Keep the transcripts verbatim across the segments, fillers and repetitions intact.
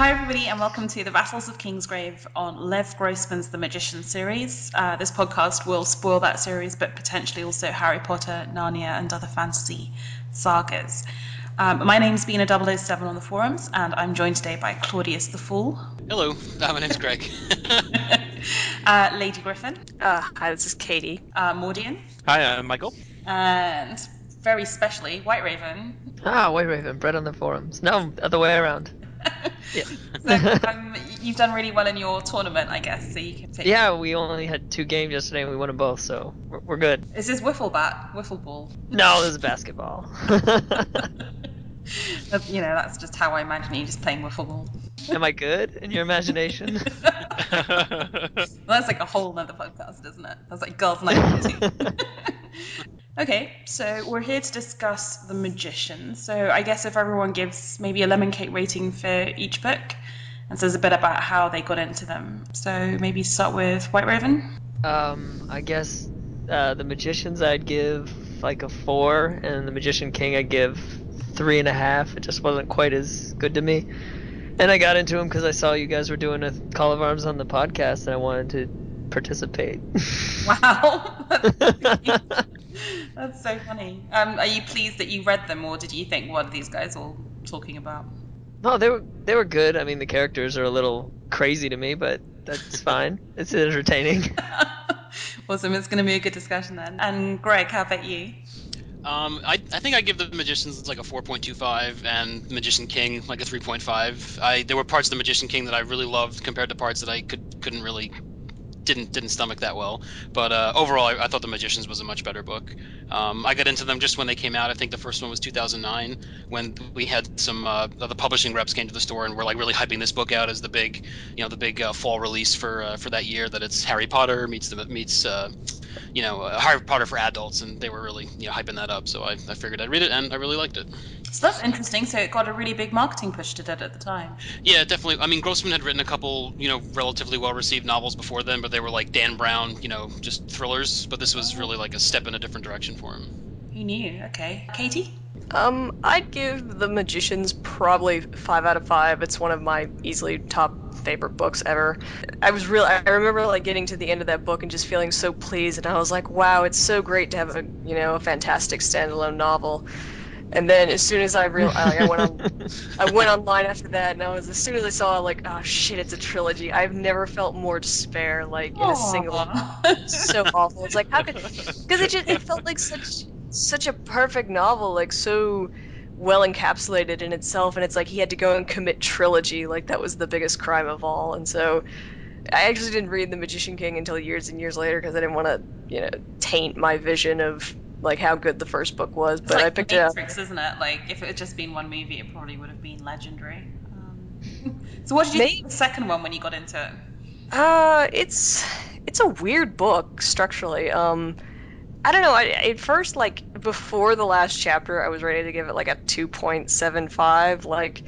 Hi everybody and welcome to the Battles of Kingsgrave on Lev Grossman's The Magician series. Uh, this podcast will spoil that series, but potentially also Harry Potter, Narnia and other fantasy sagas. Um, my name's Bina double oh seven on the forums, and I'm joined today by Claudius the Fool. Hello, uh, my name's Greg. uh, Lady Griffin. Uh, hi, this is Katie. Uh, Mordion. Hi, I'm uh, Michael. And very specially, WhiteRaven. Ah, WhiteRaven, bred on the forums. No, other way around. Yeah. So, um, you've done really well in your tournament, I guess, so you can take Yeah, we only had two games yesterday and we won them both, so we're, we're good. Is this wiffle bat? Wiffle ball? No, this is basketball. You know, that's just how I imagine you, just playing wiffle ball. Am I good in your imagination? Well, that's like a whole other podcast, isn't it? That's like Girls Night too. Okay, so we're here to discuss The Magician. So I guess if everyone gives maybe a lemon cake rating for each book and says a bit about how they got into them. So maybe start with WhiteRaven. Um, I guess uh, The Magicians I'd give like a four, and The Magician King I'd give three and a half. It just wasn't quite as good to me. And I got into them because I saw you guys were doing a Call of Arms on the podcast and I wanted to participate. Wow. That's so funny. Um, are you pleased that you read them, or did you think, what are these guys all talking about? No, they were they were good. I mean, the characters are a little crazy to me, but that's fine. It's entertaining. Awesome. It's going to be a good discussion then. And Greg, how about you? Um, I, I think I give The Magicians like a four point two five and The Magician King like a three point five. I there were parts of The Magician King that I really loved compared to parts that I could couldn't really. Didn't didn't stomach that well, but uh, overall I, I thought The Magicians was a much better book. Um, I got into them just when they came out. I think the first one was two thousand nine, when we had some uh, the publishing reps came to the store and were like really hyping this book out as the big, you know, the big uh, fall release for uh, for that year. That it's Harry Potter meets the meets uh, you know uh, Harry Potter for adults, and they were really you know hyping that up. So I, I figured I'd read it, and I really liked it. So that's interesting. So it got a really big marketing push to it at the time. Yeah, definitely. I mean, Grossman had written a couple you know relatively well received novels before then, but they were like Dan Brown, you know, just thrillers, but this was really like a step in a different direction for him. Who knew? Okay. Katie? Um, I'd give The Magicians probably five out of five. It's one of my easily top favorite books ever. I was real. I remember like getting to the end of that book and just feeling so pleased, and I was like, wow, it's so great to have a, you know, a fantastic standalone novel. And then as soon as I realized, like, I went on, I went online after that, and I was as soon as I saw, like, oh shit, it's a trilogy. I've never felt more despair, like in Aww. a single. It's so awful. It's like how could? Because it just it felt like such such a perfect novel, like so well encapsulated in itself, and it's like he had to go and commit trilogy, like that was the biggest crime of all. And so I actually didn't read The Magician King until years and years later because I didn't want to, you know, taint my vision of. Like how good the first book was, but it's like I picked Matrix, it up. Isn't it? Like if it had just been one movie, it probably would have been legendary. Um, so what did you Maybe, think of the second one when you got into it? Uh, it's it's a weird book structurally. Um, I don't know. I, at first, like before the last chapter, I was ready to give it like a two point seven five. Like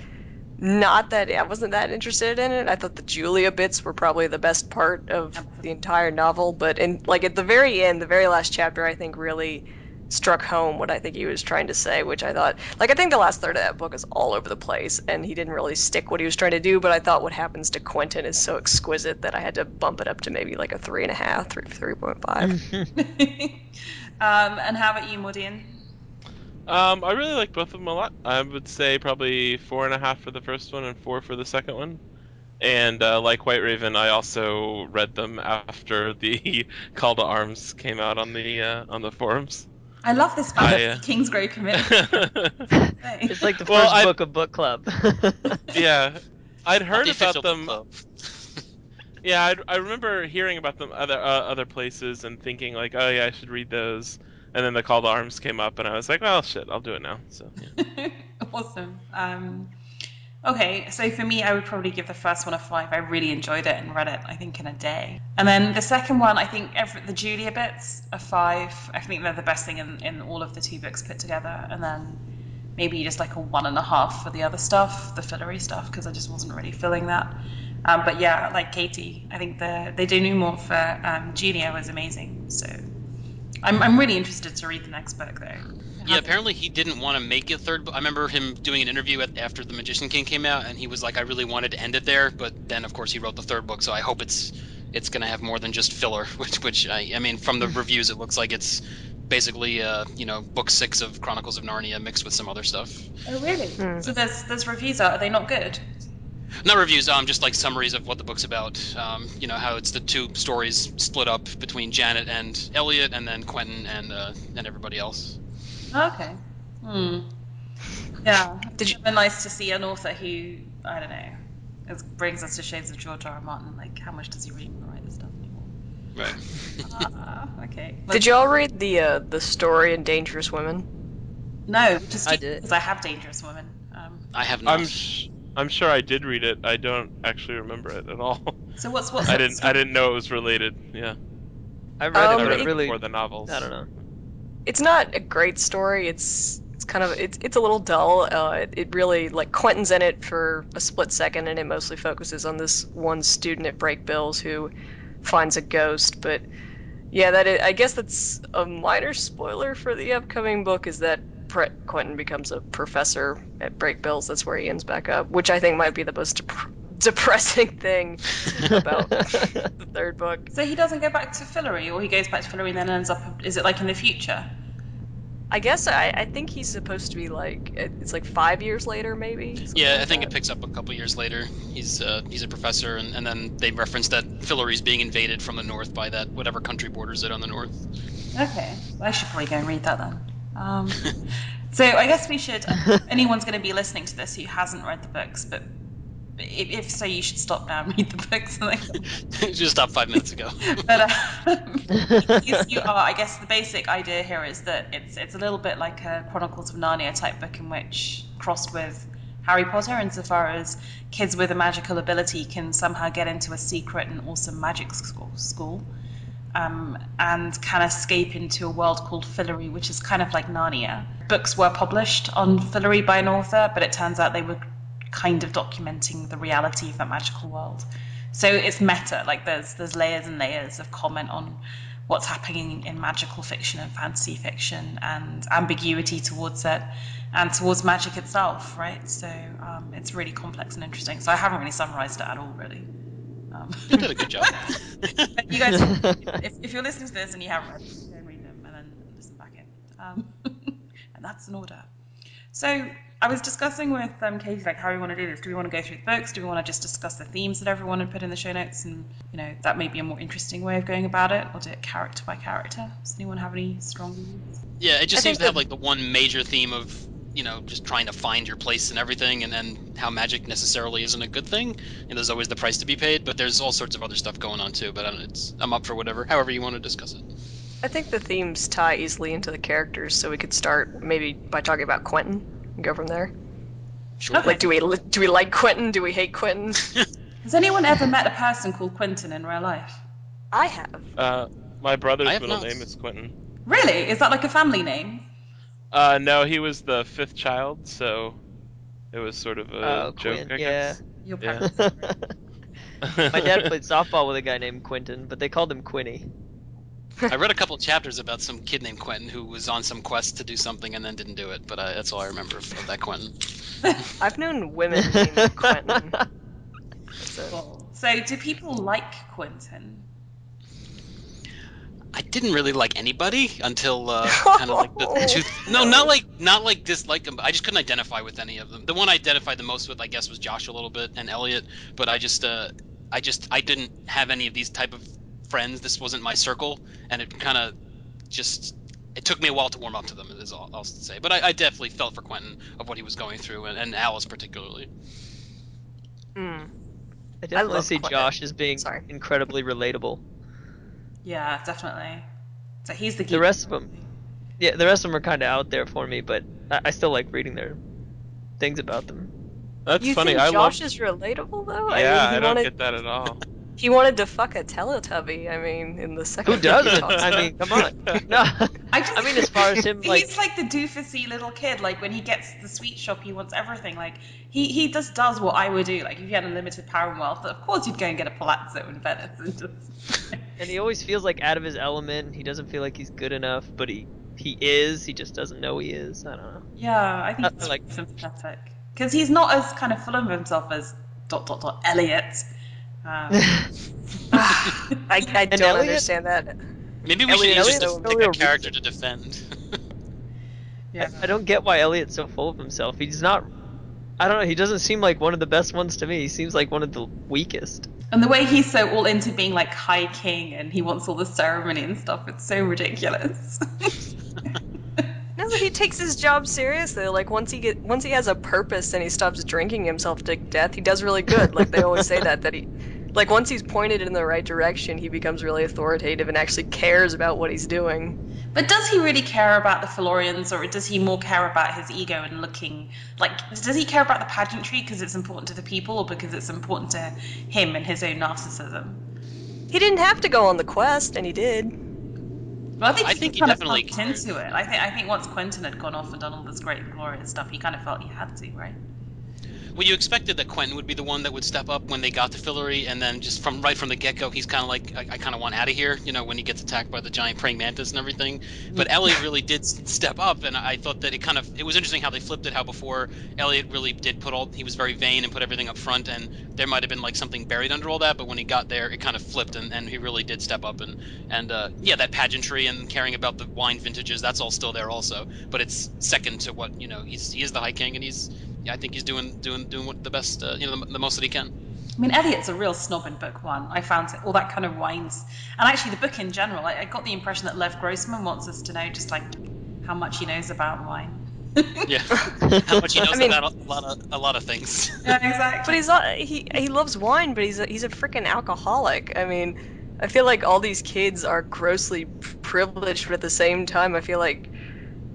not that I wasn't that interested in it. I thought the Julia bits were probably the best part of the entire novel, but in like at the very end, the very last chapter, I think really. Struck home what I think he was trying to say, which I thought, like, I think the last third of that book is all over the place, and he didn't really stick what he was trying to do, but I thought what happens to Quentin is so exquisite that I had to bump it up to maybe like a three and a half, three, three point five. um, and how about you, Mordion? Um, I really like both of them a lot. I would say probably four and a half for the first one and four for the second one. And uh, like WhiteRaven, I also read them after the Call to Arms came out on the uh, on the forums. I love this book, uh, Kingsgrave commitment. It's like the first well, I'd, book of book club. Yeah, I'd heard the about them. yeah, I'd, I remember hearing about them other uh, other places and thinking like, oh yeah, I should read those. And then the Call to Arms came up, and I was like, well, shit, I'll do it now. So. Yeah. Awesome. Um, okay, so for me, I would probably give the first one a five. I really enjoyed it and read it, I think, in a day. And then the second one, I think every, the Julia bits, a five. I think they're the best thing in, in all of the two books put together. And then maybe just like a one and a half for the other stuff, the Fillory stuff, because I just wasn't really feeling that. Um, but yeah, like Katie, I think the, the denouement for um, Julia was amazing. So I'm, I'm really interested to read the next book, though. Yeah, apparently he didn't want to make a third book. I remember him doing an interview at, after The Magician King came out, and he was like, I really wanted to end it there, but then, of course, he wrote the third book, so I hope it's it's going to have more than just filler, which, which I, I mean, from the reviews, it looks like it's basically, uh, you know, book six of Chronicles of Narnia mixed with some other stuff. Oh, really? Mm. So there's, there's reviews out. Are they not good? Not reviews, um, just like summaries of what the book's about. Um, you know, how it's the two stories split up between Janet and Elliot, and then Quentin and uh, and everybody else. Okay. Hmm. Yeah. Did you... It's been nice to see an author who, I don't know, it brings us to shades of George R. R. Martin. Like, how much does he read and write this stuff anymore? Right. Ah, okay. Let's... Did y'all read the uh, the story in Dangerous Women? No, just I did. Because I have Dangerous Women. Um, I have not. I'm... I'm sure I did read it. I don't actually remember it at all. So what's what's I didn't story? I didn't know it was related. Yeah, I read um, it, I read it really, before the novels. I don't know. It's not a great story. It's it's kind of it's it's a little dull. Uh, it, it really like Quentin's in it for a split second, and it mostly focuses on this one student at Brakebills who finds a ghost. But yeah, that it, I guess that's a minor spoiler for the upcoming book. Is that Quentin becomes a professor at Brakebills. That's where he ends back up, which I think might be the most dep depressing thing about the third book. So he doesn't go back to Fillory, or he goes back to Fillory and then ends up, is it like in the future? I guess I, I think he's supposed to be like, it's like five years later maybe? Yeah, like I think that. It picks up a couple years later. He's uh, he's a professor, and, and then they reference that Fillory's being invaded from the north by that whatever country borders it on the north. Okay, well, I should probably go and read that then. Um, so I guess we should, anyone's going to be listening to this who hasn't read the books, but if, if so, you should stop now and read the books. Just stopped five minutes ago. But uh, you are, I guess the basic idea here is that it's, it's a little bit like a Chronicles of Narnia type book in which crossed with Harry Potter, insofar as kids with a magical ability can somehow get into a secret and awesome magic school. school. Um, and can escape into a world called Fillory, which is kind of like Narnia. Books were published on Fillory by an author, but it turns out they were kind of documenting the reality of that magical world. So it's meta, like there's there's layers and layers of comment on what's happening in magical fiction and fantasy fiction, and ambiguity towards it and towards magic itself, right? So um, it's really complex and interesting. So I haven't really summarized it at all, really. Um, you did a good job. You guys, if, if you're listening to this and you haven't read them, go read them and then listen back in. Um, and that's an order. So I was discussing with um, Katie, like, how we want to do this. Do we want to go through the books? Do we want to just discuss the themes that everyone had put in the show notes? And, you know, that may be a more interesting way of going about it. Or do it character by character? Does anyone have any strong views? Yeah, it just I seems to have, like, the one major theme of, you know, just trying to find your place and everything, and then how magic necessarily isn't a good thing, and there's always the price to be paid, but there's all sorts of other stuff going on too, but I'm, it's, I'm up for whatever, however you want to discuss it. I think the themes tie easily into the characters, so we could start maybe by talking about Quentin and go from there. Sure. Okay. Like, do we, do we like Quentin? Do we hate Quentin? Has anyone ever met a person called Quentin in real life? I have. Uh, my brother's middle not. name is Quentin. Really? Is that like a family name? Uh, no, he was the fifth child, so it was sort of a oh, joke, Quint, I guess. Yeah. yeah. My dad played softball with a guy named Quentin, but they called him Quinny. I read a couple chapters about some kid named Quentin who was on some quest to do something and then didn't do it, but uh, that's all I remember of that Quentin. I've known women named Quentin. Cool. So, do people like Quentin? I didn't really like anybody until uh, kind of like the two. No, not like not like dislike them. But I just couldn't identify with any of them. The one I identified the most with, I guess, was Josh a little bit and Elliot. But I just, uh, I just, I didn't have any of these type of friends. This wasn't my circle, and it kind of just it took me a while to warm up to them. Is all I'll say. But I, I definitely felt for Quentin of what he was going through, and, and Alice particularly. Mm. I definitely I see Quentin. Josh as being Sorry. incredibly relatable. Yeah, definitely. So he's the key. The rest of them, yeah, the rest of them are kind of out there for me, but I, I still like reading their things about them. That's you funny. Think I Josh loved... is relatable though. Yeah, I, mean, I don't wanted... get that at all. He wanted to fuck a Teletubby. I mean, in the second. Who doesn't? I mean, come on. No, I, just, I mean, as far as him, like he's like the doofusy little kid. Like when he gets the sweet shop, he wants everything. Like he he just does what I would do. Like if you had unlimited power and wealth, of course you'd go and get a palazzo in Venice and just. And he always feels like out of his element. He doesn't feel like he's good enough, but he he is. He just doesn't know he is. I don't know. Yeah, I think that's like sympathetic because he's not as kind of full of himself as dot dot dot Elliot. Um, I, I don't Elliot? understand that. Maybe we Elliot, should just pick a character to defend. Yeah, I, I don't get why Elliot's so full of himself. He's not. I don't know. He doesn't seem like one of the best ones to me. He seems like one of the weakest. And the way he's so all into being like high king and he wants all the ceremony and stuff, it's so ridiculous. No, but he takes his job seriously. Like once he get, once he has a purpose and he stops drinking himself to death, he does really good. Like they always say that that he, like once he's pointed in the right direction, he becomes really authoritative and actually cares about what he's doing. But does he really care about the Fillorians, or does he more care about his ego and looking like? Does he care about the pageantry because it's important to the people, or because it's important to him and his own narcissism? He didn't have to go on the quest, and he did. Well, I think, I think he definitely got into it. I think I think once Quentin had gone off and done all this great glorious stuff, he kind of felt he had to, right? Well, you expected that Quentin would be the one that would step up when they got to Fillory, and then just from right from the get-go, he's kind of like, I, I kind of want out of here, you know, when he gets attacked by the giant praying mantis and everything. But Elliot really did step up, and I thought that it kind of, it was interesting how they flipped it, how before Elliot really did put all, he was very vain and put everything up front, and there might have been like something buried under all that, but when he got there, it kind of flipped, and, and he really did step up, and, and uh, yeah, that pageantry and caring about the wine vintages, that's all still there also, but it's second to what, you know, he's, he is the High King, and he's, yeah, I think he's doing doing doing what the best, uh, you know, the, the most that he can. I mean, Elliot's a real snob in book one. I found all that kind of wines, and actually the book in general. I, I got the impression that Lev Grossman wants us to know just like how much he knows about wine. Yeah, how much he knows I mean, about a lot of a lot of things. Yeah, exactly. But he's not, he he loves wine, but he's a, he's a freaking alcoholic. I mean, I feel like all these kids are grossly privileged, but at the same time, I feel like.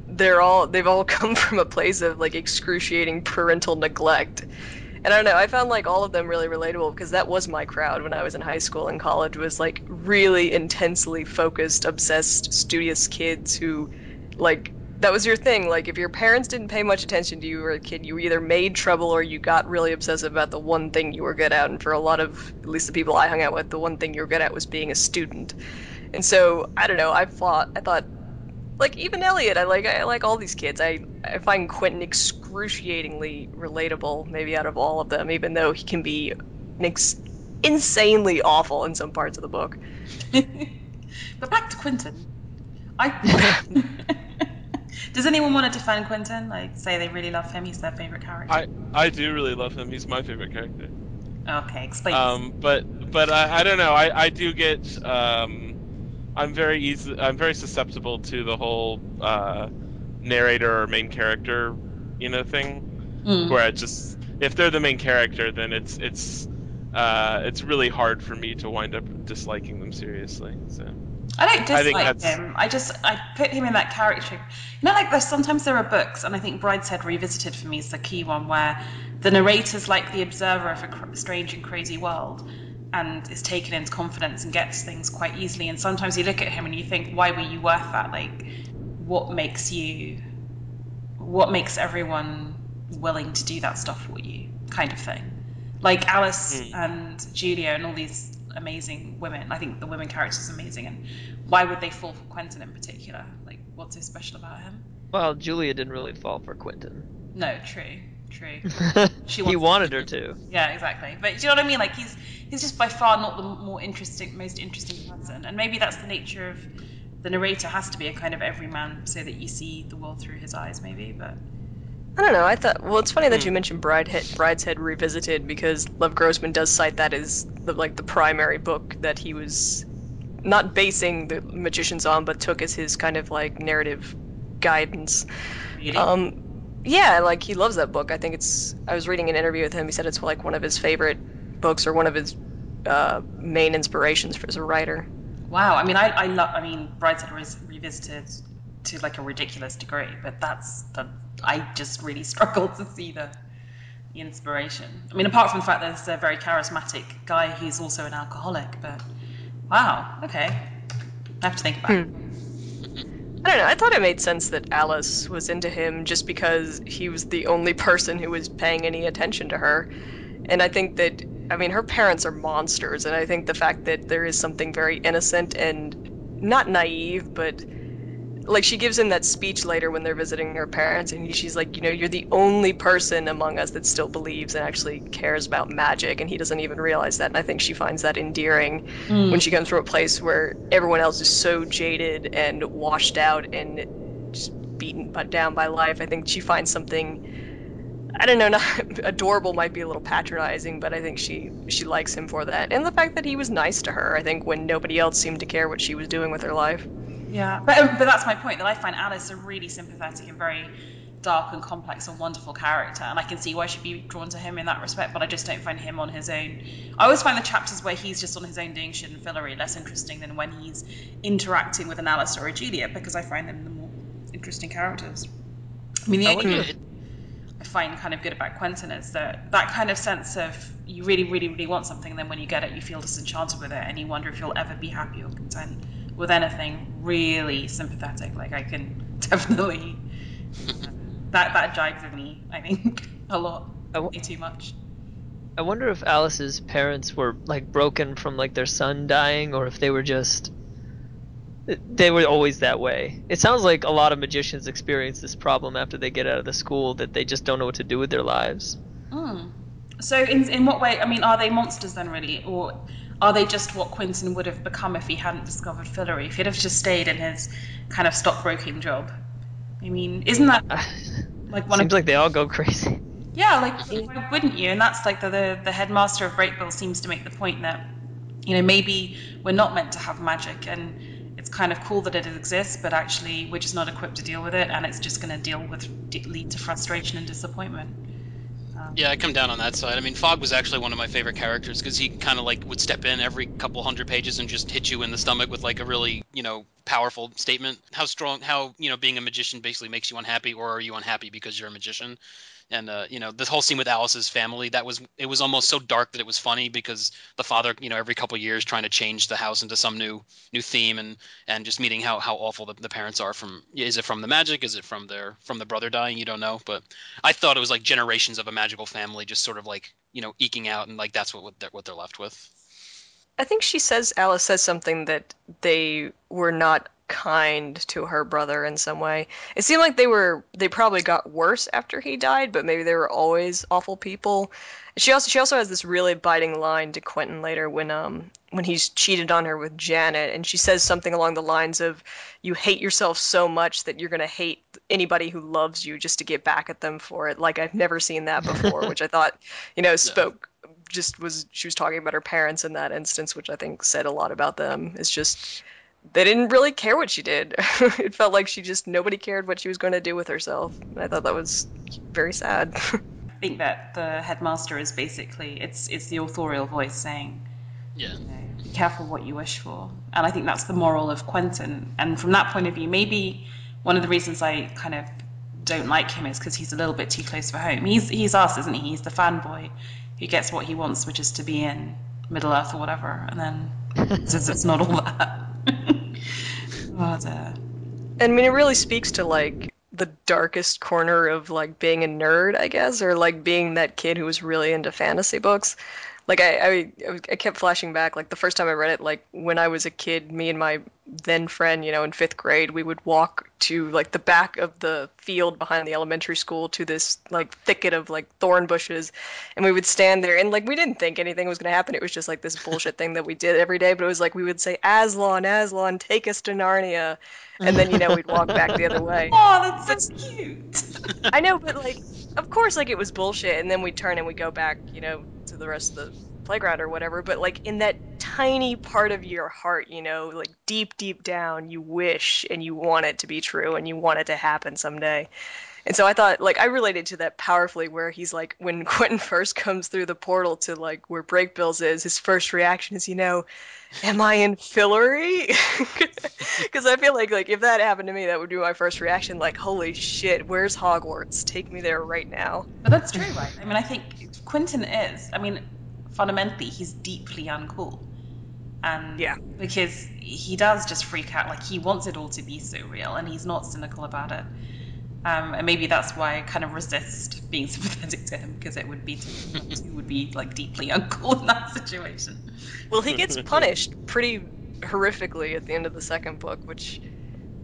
They're all, they've all come from a place of, like, excruciating parental neglect. And I don't know, I found, like, all of them really relatable because that was my crowd when I was in high school and college was, like, really intensely focused, obsessed, studious kids who, like, that was your thing. Like, if your parents didn't pay much attention to you or a kid, you either made trouble or you got really obsessive about the one thing you were good at. And for a lot of, at least the people I hung out with, the one thing you were good at was being a student. And so, I don't know, I thought, I thought... Like, even Elliot, I like I like all these kids. I, I find Quentin excruciatingly relatable, maybe out of all of them, even though he can be ex- insanely awful in some parts of the book. But back to Quentin. I... Does anyone want to defend Quentin? Like, say they really love him, he's their favorite character? I, I do really love him, he's my favorite character. Okay, explain. Um, but but I, I don't know, I, I do get... Um, I'm very easy. I'm very susceptible to the whole uh, narrator or main character, you know, thing. Mm. Where I just, if they're the main character, then it's it's uh, it's really hard for me to wind up disliking them seriously. So I don't dislike I him. I just I put him in that character. You know, like there's sometimes there are books, and I think Brideshead Revisited for me is the key one where the narrator's like the observer of a strange and crazy world. And is taken into confidence and gets things quite easily. And sometimes you look at him and you think, why were you worth that? Like, what makes you, what makes everyone willing to do that stuff for you, kind of thing. Like Alice mm. and Julia and all these amazing women. I think the women character is amazing. And why would they fall for Quentin in particular? Like, what's so special about him? Well, Julia didn't really fall for Quentin. No, true. True. She he wanted her to. Yeah, exactly. But do you know what I mean? Like he's he's just by far not the more interesting, most interesting person. And maybe that's the nature of the narrator has to be a kind of everyman, so that you see the world through his eyes, maybe. But I don't know. I thought. Well, it's funny that you mentioned Brideshead, Brideshead Revisited because Lev Grossman does cite that as the, like the primary book that he was not basing the Magicians on, but took as his kind of like narrative guidance. Really? Um. Yeah, like, he loves that book. I think it's... I was reading an interview with him. He said it's, like, one of his favorite books or one of his uh, main inspirations for, as a writer. Wow. I mean, I, I love... I mean, Brideshead was revisited to, like, a ridiculous degree, but that's... The, I just really struggled to see the... the inspiration. I mean, apart from the fact that there's a very charismatic guy, he's also an alcoholic, but wow, okay. I have to think about it. Hmm. I don't know, I thought it made sense that Alice was into him just because he was the only person who was paying any attention to her. And I think that, I mean, her parents are monsters, and I think the fact that there is something very innocent and not naive, but like she gives him that speech later when they're visiting her parents, and she's like, you know, you're the only person among us that still believes and actually cares about magic, and he doesn't even realize that. And I think she finds that endearing mm. when she comes from a place where everyone else is so jaded and washed out and just beaten down by life. I think she finds something, I don't know, not, adorable might be a little patronizing, but I think she, she likes him for that. And the fact that he was nice to her, I think, when nobody else seemed to care what she was doing with her life. Yeah, but but that's my point, that I find Alice a really sympathetic and very dark and complex and wonderful character, and I can see why she'd be drawn to him in that respect, but I just don't find him on his own. I always find the chapters where he's just on his own doing shit in Fillory less interesting than when he's interacting with an Alice or a Julia, because I find them the more interesting characters. I mean, the only thing I find kind of good about Quentin is that that kind of sense of you really, really, really want something, and then when you get it, you feel disenchanted with it, and you wonder if you'll ever be happy or content with anything. Really sympathetic. Like, I can definitely that that jives with me, I think, a lot. W- way too much. I wonder if Alice's parents were like broken from like their son dying, or if they were just they were always that way. It sounds like a lot of magicians experience this problem after they get out of the school, that they just don't know what to do with their lives. Mm. So in in what way? I mean, are they monsters then, really, or are they just what Quentin would have become if he hadn't discovered Fillory, if he'd have just stayed in his kind of stockbroking job? I mean, isn't that like one Seems of... like they all go crazy. Yeah, like, why wouldn't you? And that's like the, the, the headmaster of Brakebills seems to make the point that, you know, maybe we're not meant to have magic, and it's kind of cool that it exists, but actually we're just not equipped to deal with it, and it's just going to deal with lead to frustration and disappointment. Yeah, I come down on that side. I mean, Fogg was actually one of my favorite characters, because he kind of like would step in every couple hundred pages and just hit you in the stomach with like a really, you know, powerful statement. How strong, how, you know, being a magician basically makes you unhappy, or are you unhappy because you're a magician? And, uh, you know, this whole scene with Alice's family, that was, it was almost so dark that it was funny, because the father, you know, every couple of years trying to change the house into some new new theme, and, and just meeting how, how awful the, the parents are from, is it from the magic? Is it from their, from the brother dying? You don't know. But I thought it was like generations of a magical family just sort of like, you know, eking out, and like that's what what they're left with. I think she says, Alice says something that they were not kind to her brother in some way. It seemed like they were they probably got worse after he died, but maybe they were always awful people. She also she also has this really biting line to Quentin later when um when he's cheated on her with Janet, and she says something along the lines of, you hate yourself so much that you're gonna hate anybody who loves you just to get back at them for it. Like, I've never seen that before, which I thought, you know, spoke just was she was talking about her parents in that instance, which I think said a lot about them. It's just they didn't really care what she did. It felt like she just, nobody cared what she was going to do with herself. And I thought that was very sad. I think that the headmaster is basically, it's it's the authorial voice saying, yeah, you know, be careful what you wish for. And I think that's the moral of Quentin. And from that point of view, maybe one of the reasons I kind of don't like him is because he's a little bit too close for home. He's, he's us, isn't he? He's the fanboy who gets what he wants, which is to be in Middle Earth or whatever. And then says it's not all that. Oh, dear. And I mean, it really speaks to like the darkest corner of like being a nerd, I guess, or like being that kid who was really into fantasy books. Like I, I, I kept flashing back. Like the first time I read it, like when I was a kid, me and my then friend, you know, in fifth grade, we would walk to like the back of the field behind the elementary school to this like thicket of like thorn bushes, and we would stand there, and like we didn't think anything was going to happen. It was just like this bullshit thing that we did every day. But it was like we would say, "Aslan, Aslan, take us to Narnia," and then, you know, we'd walk back the other way. Oh, that's so cute. I know, but like, of course, like it was bullshit, and then we'd turn and we'd go back, you know, to the rest of the playground or whatever, but like in that tiny part of your heart, you know, like deep, deep down, you wish and you want it to be true and you want it to happen someday. And so I thought, like, I related to that powerfully where he's like, when Quentin first comes through the portal to, like, where Brakebills is, his first reaction is, you know, am I in Fillory? Because I feel like, like, if that happened to me, that would be my first reaction. Like, holy shit, where's Hogwarts? Take me there right now. But that's true, right? I mean, I think Quentin is, I mean, fundamentally, he's deeply uncool. And yeah. Because he does just freak out. Like, he wants it all to be so real, and he's not cynical about it. Um, and maybe that's why I kind of resist being sympathetic to him, because it would be too, too would be like deeply uncool in that situation. Well, he gets punished pretty horrifically at the end of the second book, which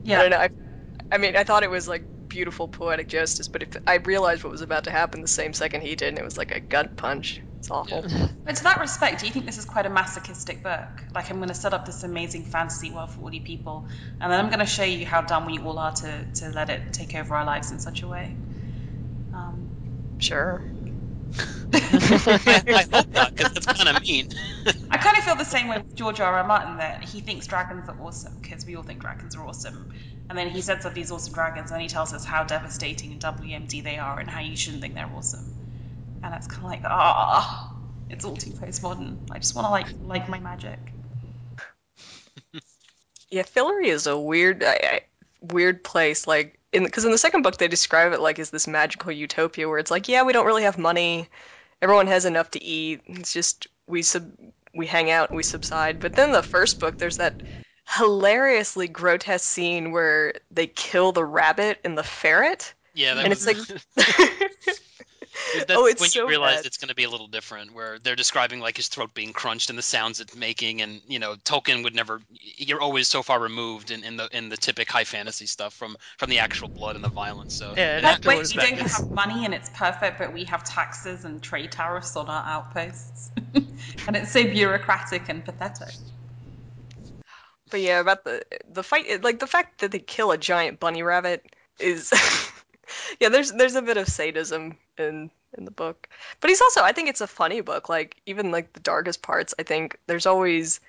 yeah. I don't know. I, I mean, I thought it was like beautiful poetic justice, but if I realized what was about to happen the same second he did, and it was like a gut punch. It's awful. Yeah. But to that respect, do you think this is quite a masochistic book? Like, I'm going to set up this amazing fantasy world for all you people, and then I'm going to show you how dumb we all are to, to let it take over our lives in such a way. Um, sure. I, I hope not, because that's kind of mean. I kind of feel the same way with George R. R. Martin, that he thinks dragons are awesome, because we all think dragons are awesome. And then he sets up these awesome dragons, and then he tells us how devastating and W M D they are, and how you shouldn't think they're awesome. And it's kind of like, ah, oh, it's all too postmodern. I just want to like like my magic. Yeah, Fillory is a weird, I, I, weird place. Like, in because in the second book they describe it like as this magical utopia where it's like, yeah, we don't really have money, everyone has enough to eat. It's just we sub we hang out and we subside. But then the first book, there's that hilariously grotesque scene where they kill the rabbit and the ferret. Yeah, that and was... it's like. That's oh, it's when so you realize bad. It's going to be a little different, where they're describing like his throat being crunched and the sounds it's making, and you know, Tolkien would never. You're always so far removed in, in the in the typic high fantasy stuff from, from the actual blood and the violence. So yeah, that's when you don't have money and it's perfect, but we have taxes and trade tariffs on our outposts, and it's so bureaucratic and pathetic. But yeah, about the the fight, like the fact that they kill a giant bunny rabbit is. Yeah, there's there's a bit of sadism in in the book, but he's also I think it's a funny book. Like even like the darkest parts, I think there's always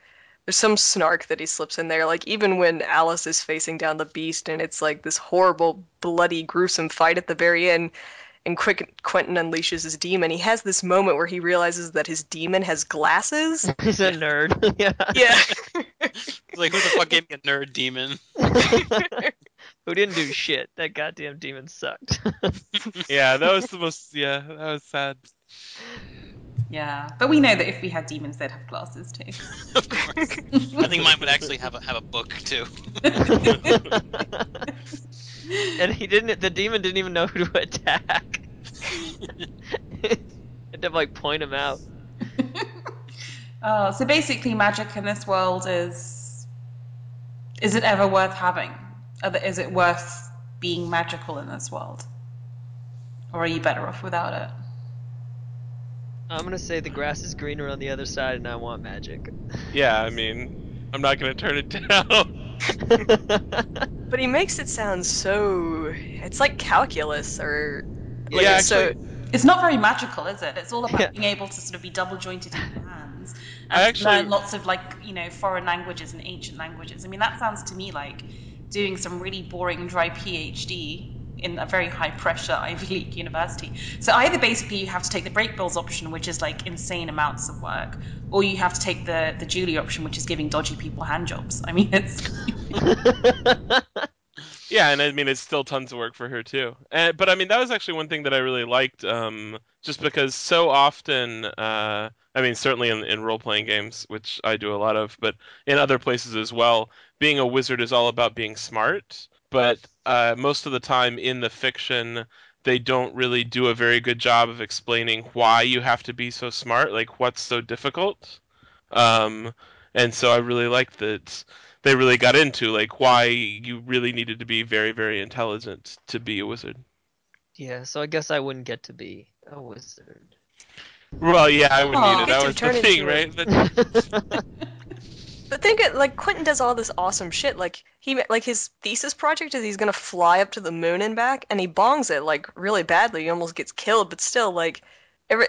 there's some snark that he slips in there. Like even when Alice is facing down the beast and it's like this horrible, bloody, gruesome fight at the very end, and quick Quentin unleashes his demon. He has this moment where he realizes that his demon has glasses. He's a nerd. Yeah. Yeah. Like who the fuck gave me a nerd demon? Who didn't do shit? That goddamn demon sucked. Yeah, that was the most. Yeah, that was sad. Yeah, but we know that if we had demons, they'd have glasses too. Of course. I think mine would actually have a have a book too. And he didn't. The demon didn't even know who to attack. Had to like point him out. Oh, so basically, magic in this world is—is is it ever worth having? Is it worth being magical in this world? Or are you better off without it? I'm going to say the grass is greener on the other side and I want magic. Yeah, I mean, I'm not going to turn it down. But he makes it sound so... It's like calculus or... Like yeah, it's actually... So... It's not very magical, is it? It's all about yeah. being able to sort of be double-jointed in your hands. And actually... learn lots of, like, you know, foreign languages and ancient languages. I mean, that sounds to me like... doing some really boring dry PhD in a very high pressure Ivy League university. So either basically you have to take the Brakebills option, which is like insane amounts of work, or you have to take the, the Julia option, which is giving dodgy people handjobs. I mean, it's... Yeah, and I mean, it's still tons of work for her too. And, but I mean, that was actually one thing that I really liked, um, just because so often, uh, I mean, certainly in, in role-playing games, which I do a lot of, but in other places as well, being a wizard is all about being smart, but uh, most of the time in the fiction, they don't really do a very good job of explaining why you have to be so smart, like what's so difficult. Um, and so I really liked that they really got into like why you really needed to be very, very intelligent to be a wizard. Yeah, so I guess I wouldn't get to be a wizard. Well, yeah, I would oh, need it. That was the thing, right? But... but think it like Quentin does all this awesome shit. Like he like his thesis project is he's gonna fly up to the moon and back, and he bongs it like really badly. He almost gets killed, but still, like every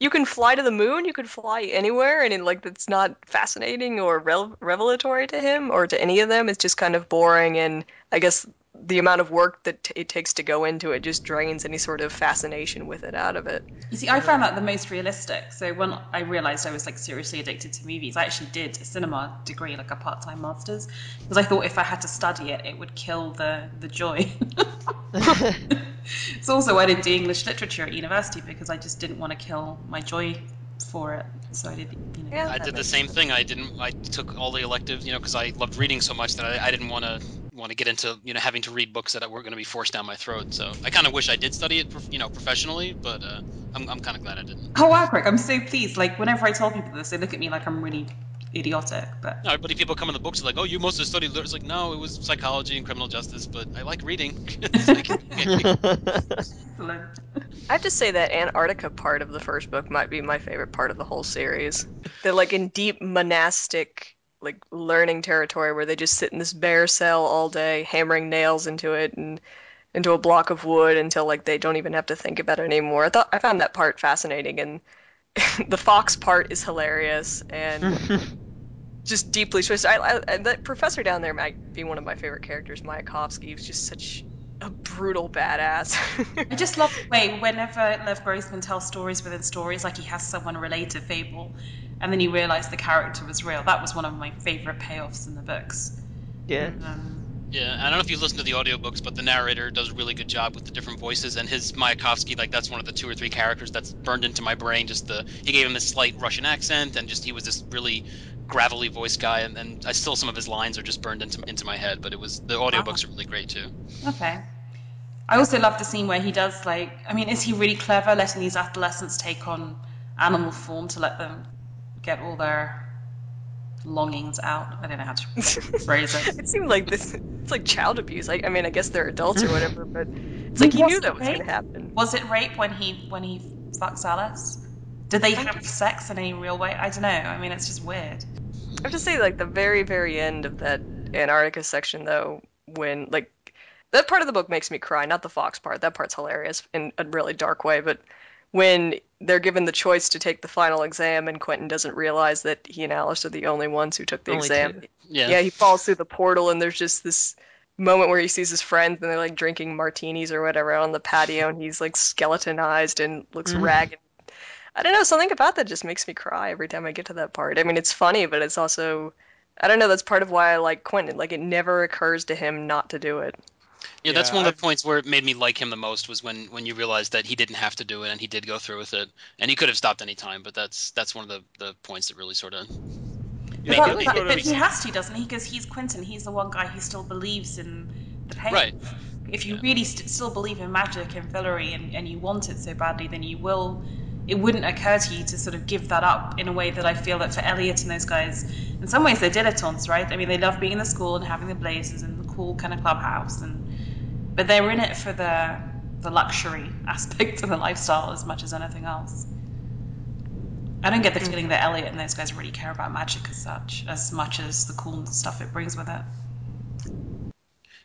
you can fly to the moon, you could fly anywhere, and it, like, that's not fascinating or revel- revelatory to him or to any of them. It's just kind of boring, and I guess the amount of work that t- it takes to go into it just drains any sort of fascination with it out of it. You see, I found that the most realistic. So when I realized I was, like, seriously addicted to movies, I actually did a cinema degree, like a part-time master's, because I thought if I had to study it, it would kill the, the joy. It's also why I didn't do English literature at university, because I just didn't want to kill my joy for it. So I did, you know. Yeah, I did the same sense. thing. I didn't. I took all the electives, you know, because I loved reading so much that I, I didn't want to want to get into, you know, having to read books that were going to be forced down my throat. So I kind of wish I did study it, you know, professionally, but uh, I'm I'm kind of glad I didn't. Oh wow, Greg! I'm so pleased. Like, whenever I tell people this, they look at me like I'm really idiotic. But no, but people come in the books like, oh, you mostly studied. It's like, no, it was psychology and criminal justice, but I like reading. like, I have to say that Antarctica part of the first book might be my favorite part of the whole series. They're like in deep monastic, like, learning territory where they just sit in this bear cell all day, hammering nails into it and into a block of wood until, like, they don't even have to think about it anymore. I thought I found that part fascinating, and the fox part is hilarious and just deeply twisted. I, I, that professor down there might be one of my favorite characters, Mayakovsky. He was just such a brutal badass. I just love the way whenever Lev Grossman tells stories within stories, like he has someone relate to fable, and then you realise the character was real. That was one of my favourite payoffs in the books. Yeah. And, um, yeah, I don't know if you listen to the audiobooks, but the narrator does a really good job with the different voices, and his Mayakovsky, like, that's one of the two or three characters that's burned into my brain. Just the he gave him this slight Russian accent, and just he was this really gravelly voice guy, and, and I still some of his lines are just burned into into my head. But it was the audiobooks wow. are really great too. Okay, I also love the scene where he does, like, I mean, is he really clever letting these adolescents take on animal form to let them get all their longings out? I don't know how to phrase it. It seemed like this. It's like child abuse. I, I mean, I guess they're adults or whatever, but it's like he knew that was going to happen. Was it rape when he when he fucks Alice? Did they have sex in any real way? I don't know. I mean, it's just weird. I have to say, like, the very, very end of that Antarctica section, though, when, like, that part of the book makes me cry. Not the fox part. That part's hilarious in a really dark way, but when they're given the choice to take the final exam and Quentin doesn't realize that he and Alice are the only ones who took the only exam. Yeah. yeah, he falls through the portal, and there's just this moment where he sees his friends and they're, like, drinking martinis or whatever on the patio, and he's, like, skeletonized and looks mm-hmm. ragged. I don't know, something about that just makes me cry every time I get to that part. I mean, it's funny, but it's also, I don't know, that's part of why I like Quentin. Like, it never occurs to him not to do it. Yeah, that's yeah, one of the I've... points where it made me like him the most was when, when you realized that he didn't have to do it and he did go through with it. And he could have stopped any time, but that's that's one of the, the points that really sort of... Made but, me, but, but he has to, doesn't he? Because he's Quentin. He's the one guy who still believes in the pain. Right. If you yeah. really st- still believe in magic and Fillory and, and you want it so badly, then you will... It wouldn't occur to you to sort of give that up in a way that I feel that for Elliot and those guys, in some ways they're dilettantes, right? I mean, they love being in the school and having the blazers and the cool kind of clubhouse, and but they're in it for the the luxury aspect of the lifestyle as much as anything else. I don't get the feeling that Elliot and those guys really care about magic as such, as much as the cool stuff it brings with it.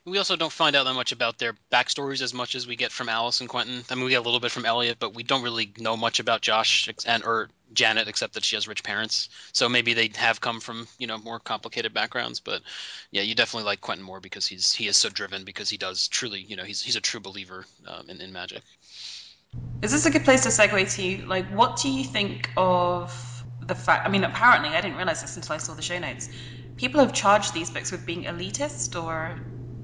We also don't find out that much about their backstories as much as we get from Alice and Quentin. I mean, we get a little bit from Elliot, but we don't really know much about Josh and or Janet, except that she has rich parents. So maybe they have come from, you know, more complicated backgrounds. But yeah, you definitely like Quentin more because he's he is so driven, because he does truly, you know, he's he's a true believer um, in in magic. Is this a good place to segue to, like, what do you think of the fact? I mean, apparently, I didn't realize this until I saw the show notes. People have charged these books with being elitist, or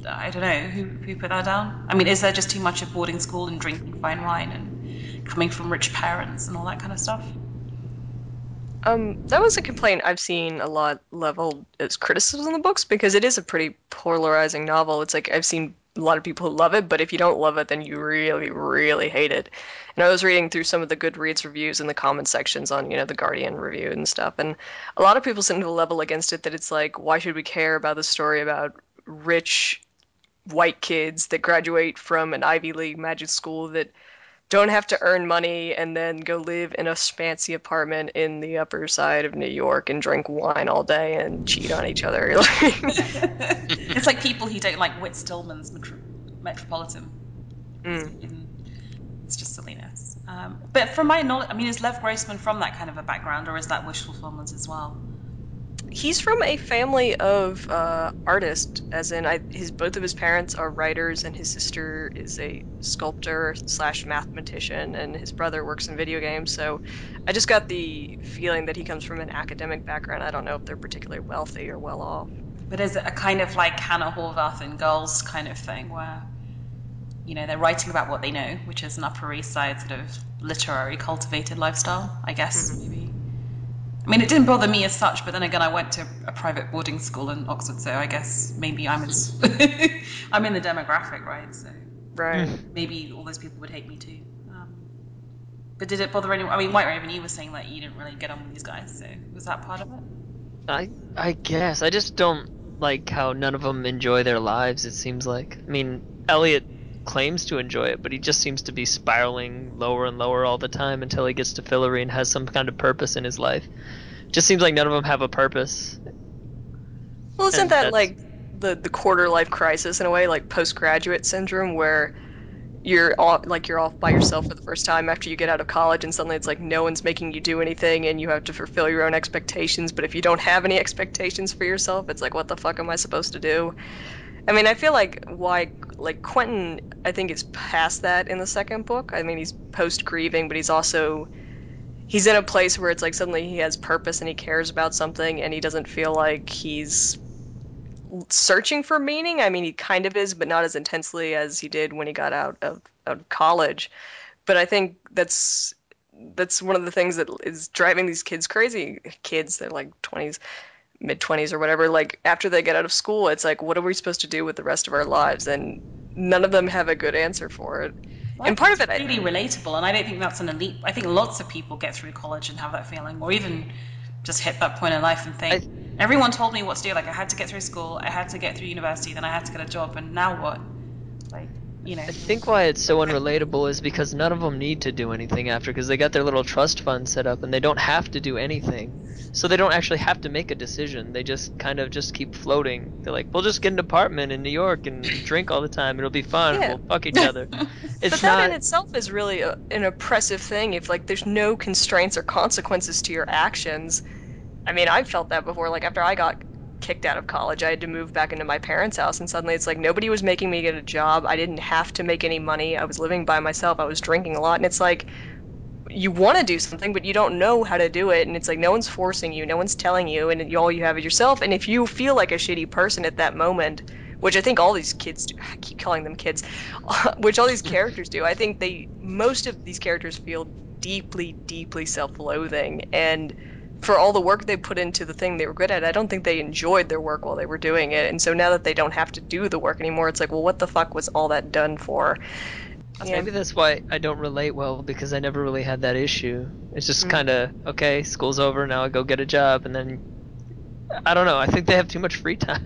I don't know, who who put that down? I mean, is there just too much of boarding school and drinking fine wine and coming from rich parents and all that kind of stuff? Um, that was a complaint I've seen a lot leveled as criticism in the books, because it is a pretty polarizing novel. It's like, I've seen a lot of people who love it, but if you don't love it, then you really, really hate it. And I was reading through some of the Goodreads reviews and the comment sections on, you know, the Guardian review and stuff, and a lot of people seem to level against it that it's like, why should we care about the story about rich white kids that graduate from an Ivy League magic school that don't have to earn money and then go live in a fancy apartment in the Upper Side of New York and drink wine all day and cheat on each other. It's like people who don't like Whit Stillman's Metro- Metropolitan. Mm. It's just silliness. Um, but from my knowledge, I mean, is Lev Grossman from that kind of a background, or is that wish fulfillment as well? He's from a family of uh, artists, as in I, his both of his parents are writers, and his sister is a sculptor slash mathematician, and his brother works in video games. So I just got the feeling that he comes from an academic background. I don't know if they're particularly wealthy or well off. But is it a kind of like Hannah Horvath in Girls kind of thing, where, you know, they're writing about what they know, which is an Upper East Side sort of literary cultivated lifestyle, I guess, mm-hmm. maybe. I mean, it didn't bother me as such, but then again, I went to a private boarding school in Oxford, so I guess maybe I'm as I'm in the demographic, right? So right. Maybe all those people would hate me too. Um, but did it bother anyone? I mean, WhiteRaven, you were saying that you didn't really get on with these guys, so was that part of it? I I guess I just don't like how none of them enjoy their lives. It seems like I mean, Elliot claims to enjoy it, but he just seems to be spiraling lower and lower all the time until he gets to Fillory and has some kind of purpose in his life. Just seems like none of them have a purpose. Well, isn't and that that's... like the the quarter life crisis in a way, like postgraduate syndrome, where you're all, like you're off by yourself for the first time after you get out of college, and suddenly it's like no one's making you do anything, and you have to fulfill your own expectations. But if you don't have any expectations for yourself, it's like, what the fuck am I supposed to do? I mean, I feel like why like Quentin, I think, is past that in the second book. I mean, he's post grieving, but he's also he's in a place where it's like suddenly he has purpose and he cares about something, and he doesn't feel like he's searching for meaning. I mean, he kind of is, but not as intensely as he did when he got out of, of college. But I think that's that's one of the things that is driving these kids crazy. Kids, they're like twenties, mid-twenties or whatever. Like, after they get out of school, it's like, what are we supposed to do with the rest of our lives? And none of them have a good answer for it. Well, and part of it is really I, relatable, and I don't think that's an elite. I think lots of people get through college and have that feeling, or even just hit that point in life and think, I, everyone told me what to do. Like, I had to get through school, I had to get through university, then I had to get a job, and now what? Like, you know. I think why it's so unrelatable is because none of them need to do anything after, because they got their little trust fund set up, and they don't have to do anything. So they don't actually have to make a decision. They just kind of just keep floating. They're like, we'll just get an apartment in New York and drink all the time. It'll be fun. Yeah. We'll fuck each other. It's but that not... in itself is really a, an oppressive thing. If, like, there's no constraints or consequences to your actions. I mean, I've felt that before. Like, after I got kicked out of college, I had to move back into my parents' house, and suddenly it's like nobody was making me get a job. I didn't have to make any money. I was living by myself. I was drinking a lot. And it's like, you want to do something, but you don't know how to do it. And it's like, no one's forcing you. No one's telling you. And all you have is yourself. And if you feel like a shitty person at that moment, which I think all these kids do, I keep calling them kids, which all these characters do, I think they, most of these characters feel deeply, deeply self-loathing. And for all the work they put into the thing they were good at, I don't think they enjoyed their work while they were doing it. And so now that they don't have to do the work anymore, it's like, well, what the fuck was all that done for? Yeah. Maybe that's why I don't relate well, because I never really had that issue. It's just mm-hmm. kind of, okay, school's over, now I go get a job, and then, I don't know, I think they have too much free time.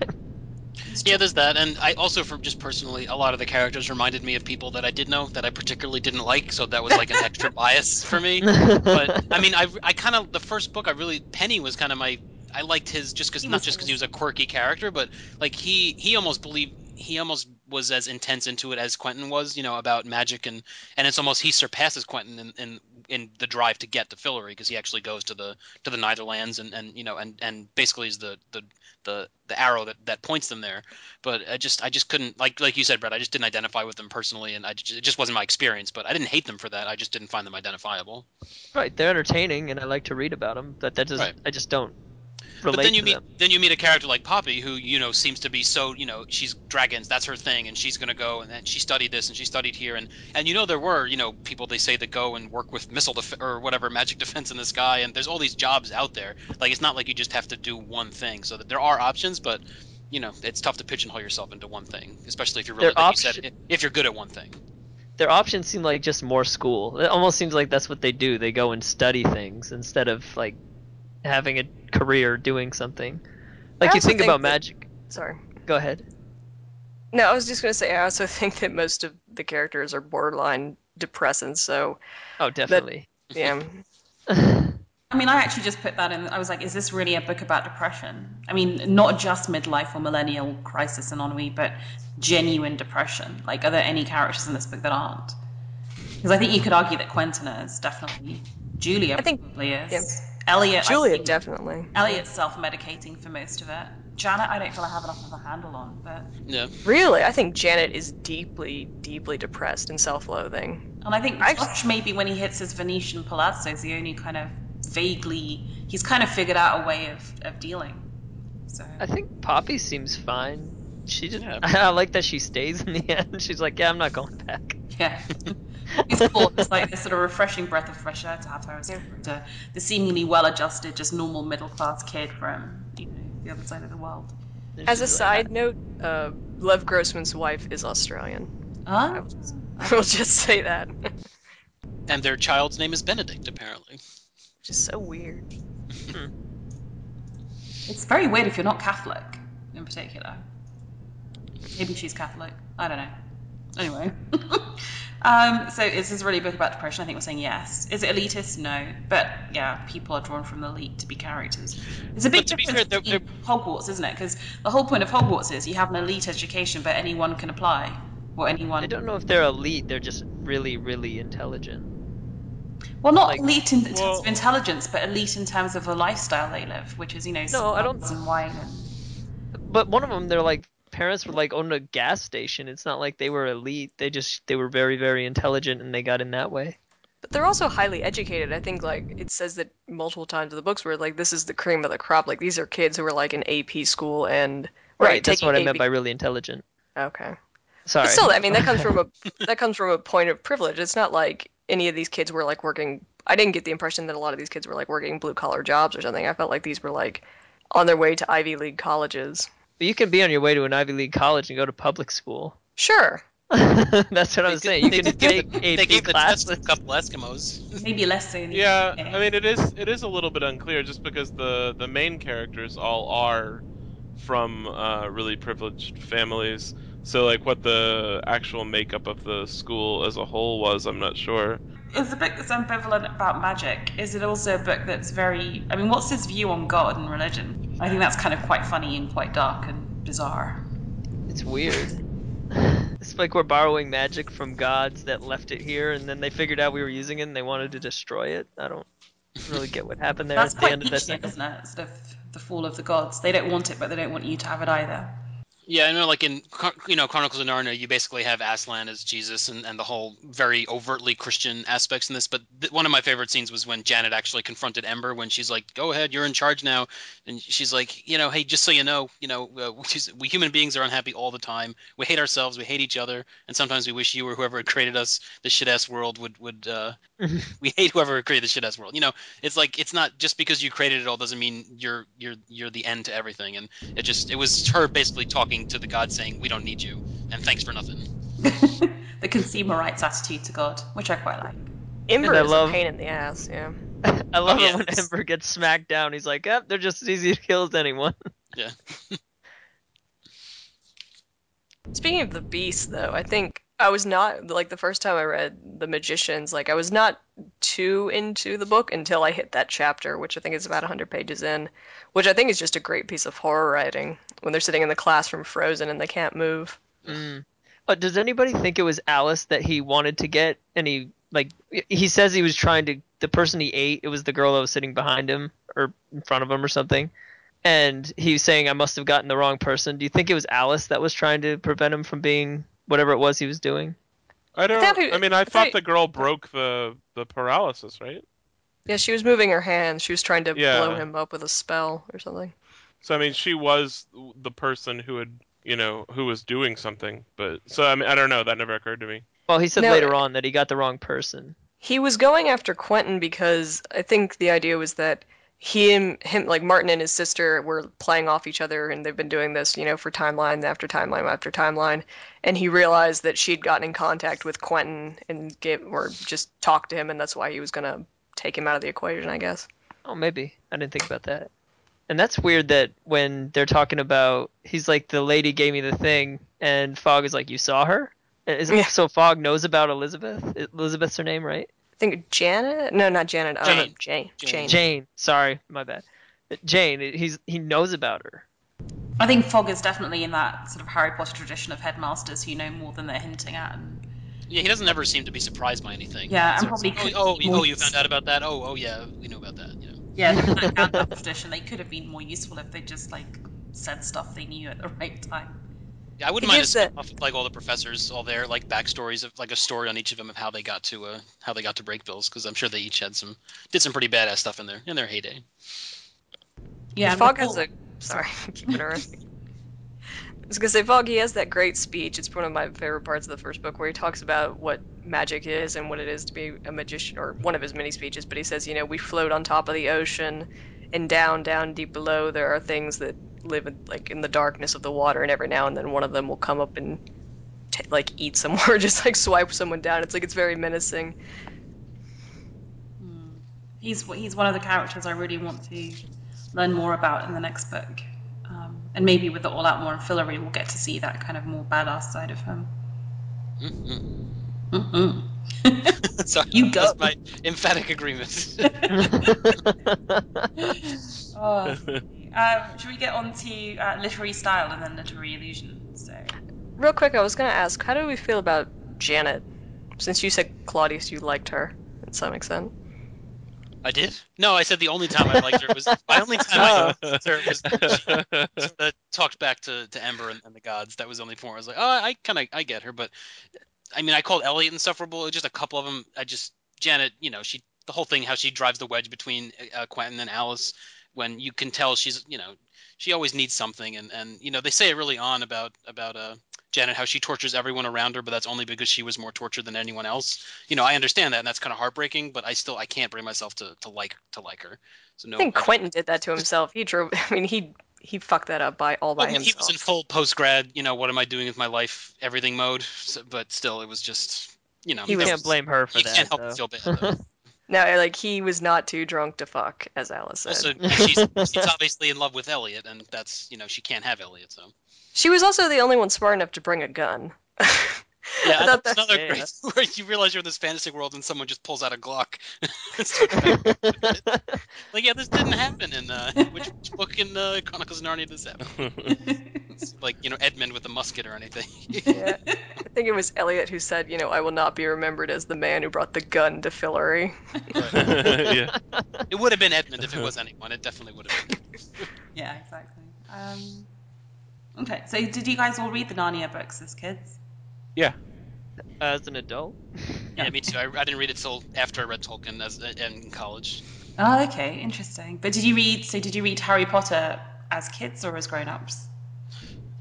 Yeah, there's that, and I also, from just personally, a lot of the characters reminded me of people that I did know that I particularly didn't like, so that was like an extra bias for me. But, I mean, I, I kind of, the first book I really, Penny was kind of my, I liked his, just because, not just because he was a quirky character, but, like, he, he almost believed, he almost was as intense into it as Quentin was, you know, about magic, and, and it's almost he surpasses Quentin in, in, in the drive to get to Fillory, because he actually goes to the to the Netherlands and, and you know and, and basically is the the, the, the arrow that, that points them there. But I just I just couldn't like like you said, Brett, I just didn't identify with them personally, and I just, it just wasn't my experience. But I didn't hate them for that. I just didn't find them identifiable. Right, they're entertaining, and I like to read about them. But that just right. I just don't. But then you meet them. then you meet a character like Poppy, who, you know, seems to be so, you know, she's dragons, that's her thing, and she's gonna go, and then she studied this and she studied here, and and you know, there were, you know, people they say that go and work with missile def- or whatever magic defense in the sky, and there's all these jobs out there. Like, it's not like you just have to do one thing, so that there are options, but, you know, it's tough to pigeonhole yourself into one thing, especially if you're really, like you said, if you're good at one thing. Their options seem like just more school. It almost seems like that's what they do. They go and study things instead of like having a career doing something. Like, you think, think about that, magic. Sorry. Go ahead. No, I was just going to say, I also think that most of the characters are borderline depressants, so... Oh, definitely. That, yeah. I mean, I actually just put that in. I was like, is this really a book about depression? I mean, not just midlife or millennial crisis and ennui, but genuine depression. Like, are there any characters in this book that aren't? Because I think you could argue that Quentin is definitely. Julia I think, probably is. Yeah. Elliot. Julia, I think, definitely. Elliot's self-medicating for most of it. Janet, I don't feel I have enough of a handle on, but... Yeah. Really, I think Janet is deeply, deeply depressed and self-loathing. And I think I... Josh, maybe when he hits his Venetian palazzo, is the only kind of vaguely... He's kind of figured out a way of, of dealing. So I think Poppy seems fine. She just... Yeah. I like that she stays in the end. She's like, yeah, I'm not going back. Yeah. It's cool. It's like this sort of refreshing breath of fresh air to have her as yeah. the seemingly well-adjusted, just normal middle-class kid from, you know, the other side of the world. As a side note, uh, Lev Grossman's wife is Australian. Huh? I will just, I will just say that. And their child's name is Benedict, apparently. Just so weird. It's very weird if you're not Catholic, in particular. Maybe she's Catholic. I don't know. Anyway. Um, so is this really a book about depression? I think we're saying yes. Is it elitist? No. But yeah, people are drawn from the elite to be characters. It's a big difference fair, they're, they're... Hogwarts, isn't it? Because the whole point of Hogwarts is you have an elite education, but anyone can apply, or anyone. I don't know if they're elite. They're just really, really intelligent. Well, not like, elite in terms well... of intelligence, but elite in terms of the lifestyle they live, which is, you know, no, I don't. And wine. And... But one of them, they're like. Parents were like owned a gas station. It's not like they were elite. They just they were very, very intelligent, and they got in that way. But they're also highly educated. I think like it says that multiple times in the books where like this is the cream of the crop. Like these are kids who were like in A P school and right. That's what I meant by really intelligent. Okay, sorry. But still, I mean that comes from a that comes from a point of privilege. It's not like any of these kids were like working. I didn't get the impression that a lot of these kids were like working blue collar jobs or something. I felt like these were like on their way to Ivy League colleges. But you can be on your way to an Ivy League college and go to public school. Sure. That's what I'm saying. You can take A P classes. A couple Eskimos. Maybe less than. Yeah, I mean, it is it is a little bit unclear just because the, the main characters all are from uh, really privileged families. So, like, what the actual makeup of the school as a whole was, I'm not sure. It's a book that's ambivalent about magic. Is it also a book that's very... I mean, what's his view on God and religion? I think that's kind of quite funny and quite dark and bizarre. It's weird. It's like we're borrowing magic from gods that left it here, and then they figured out we were using it, and they wanted to destroy it. I don't really get what happened there at the end of that thing. That's quite ancient, isn't it? It's the, the fall of the gods. They don't want it, but they don't want you to have it either. Yeah, I know, like in, you know, Chronicles of Narnia, you basically have Aslan as Jesus and, and the whole very overtly Christian aspects in this. But th- one of my favorite scenes was when Janet actually confronted Ember when she's like, go ahead, you're in charge now. And she's like, you know, hey, just so you know, you know, uh, we, we human beings are unhappy all the time. We hate ourselves. We hate each other. And sometimes we wish you or whoever had created us, the shit-ass world, would, would uh, we hate whoever created the shit-ass world. You know, it's like, it's not just because you created it all doesn't mean you're, you're, you're the end to everything. And it just, it was her basically talking to the god saying, we don't need you, and thanks for nothing. The consumer rights attitude to God, which I quite like. Ember is love... a pain in the ass, yeah. I love oh, yes. it when Ember gets smacked down. He's like, oh, they're just as easy to kill as anyone. Yeah. Speaking of the beast, though, I think I was not, like, the first time I read The Magicians, like, I was not too into the book until I hit that chapter, which I think is about one hundred pages in, which I think is just a great piece of horror writing, when they're sitting in the classroom frozen and they can't move. Mm. Oh, does anybody think it was Alice that he wanted to get? And he, like, he says he was trying to, the person he ate, it was the girl that was sitting behind him, or in front of him or something. And he was saying, I must have gotten the wrong person. Do you think it was Alice that was trying to prevent him from being... whatever it was he was doing. I don't. I, he, I mean, I, I thought, thought the girl broke the the paralysis, right? Yeah, she was moving her hands. She was trying to yeah. blow him up with a spell or something. So I mean, she was the person who had, you know, who was doing something. But so I mean, I don't know. That never occurred to me. Well, he said no, later on that he got the wrong person. He was going after Quentin because I think the idea was that he and him, like Martin and his sister, were playing off each other, and they've been doing this, you know, for timeline after timeline after timeline. And he realized that she'd gotten in contact with Quentin and gave, or just talked to him, and that's why he was going to take him out of the equation, I guess. Oh, maybe. I didn't think about that. And that's weird that when they're talking about, he's like, the lady gave me the thing, and Fogg is like, you saw her? Is yeah. So Fogg knows about Elizabeth? Elizabeth's her name, right? I think Janet? No, not Janet. Jane. Oh, no, Jane. Jane. Jane. Jane. Sorry, my bad. Jane, he's he knows about her. I think Fogg is definitely in that sort of Harry Potter tradition of headmasters who know more than they're hinting at. And Yeah, he doesn't ever seem to be surprised by anything. Yeah, I'm so, probably... So, oh, oh, oh, you found out about that? Oh, oh, yeah, we know about that, you know. Yeah, they could have found that tradition. They could have been more useful if they just, like, said stuff they knew at the right time. Yeah, I wouldn't mind a, off of, like, all the professors all there, like, backstories of, like, a story on each of them of how they got to, uh, how they got to Brakebills, because I'm sure they each had some, did some pretty badass stuff in their, in their heyday. Yeah, Fog has a... Sorry, I keep interrupting. I was gonna say, Fog, he has that great speech. It's one of my favorite parts of the first book, where he talks about what magic is and what it is to be a magician, or one of his many speeches, but he says, you know, we float on top of the ocean, and down, down, deep below, there are things that live in, like, in the darkness of the water, and every now and then one of them will come up and t like eat someone or just like swipe someone down. It's like, it's very menacing. Mm. He's he's one of the characters I really want to learn more about in the next book, um, and maybe with the All Out War and Fillory, we'll get to see that kind of more badass side of him. Mm-mm. Mm-mm. Sorry, you go. That's my emphatic agreement. Oh. Um, should we get on to uh, literary style and then literary illusion? So, real quick, I was going to ask, how do we feel about Janet? Since you said, Claudius, you liked her in some extent. I did? No, I said the only time I liked her was my only time I liked her was that talked back to, to Ember and, and the gods. That was the only point where I was like, oh, I kind of I get her, but I mean, I called Elliot insufferable. Just a couple of them. I just Janet, you know, she the whole thing how she drives the wedge between uh, Quentin and Alice. When you can tell she's, you know, she always needs something. And, and you know, they say it really on about, about uh, Janet, how she tortures everyone around her, but that's only because she was more tortured than anyone else. You know, I understand that, and that's kind of heartbreaking, but I still, I can't bring myself to, to like to like her. So no, I think I Quentin did that to himself. He drove, I mean, he he fucked that up by all by well, himself. He was in full post-grad, you know, what am I doing with my life, everything mode. So, but still, it was just, you know. He was, can't blame her for you that. You can't help but feel bad, though. No, like, he was not too drunk to fuck, as Alice said. Also, she's, she's obviously in love with Elliot, and that's, you know, she can't have Elliot, so. She was also the only one smart enough to bring a gun. Yeah, that's that, another yeah, great yeah. Where you realize you're in this fantasy world and someone just pulls out a Glock. Like, yeah, this didn't happen in, uh, which, which book in uh, Chronicles of Narnia did this happen? It's like, you know, Edmund with a musket or anything. Yeah. I think it was Elliot who said, you know, I will not be remembered as the man who brought the gun to Fillory. Yeah. It would have been Edmund if it was anyone. It definitely would have been. Yeah, exactly. Um, okay, so did you guys all read the Narnia books as kids? Yeah. As an adult? Yeah, yeah me too. I, I didn't read it till after I read Tolkien as, in college. Oh, okay. Interesting. But did you read, so did you read Harry Potter as kids or as grown-ups?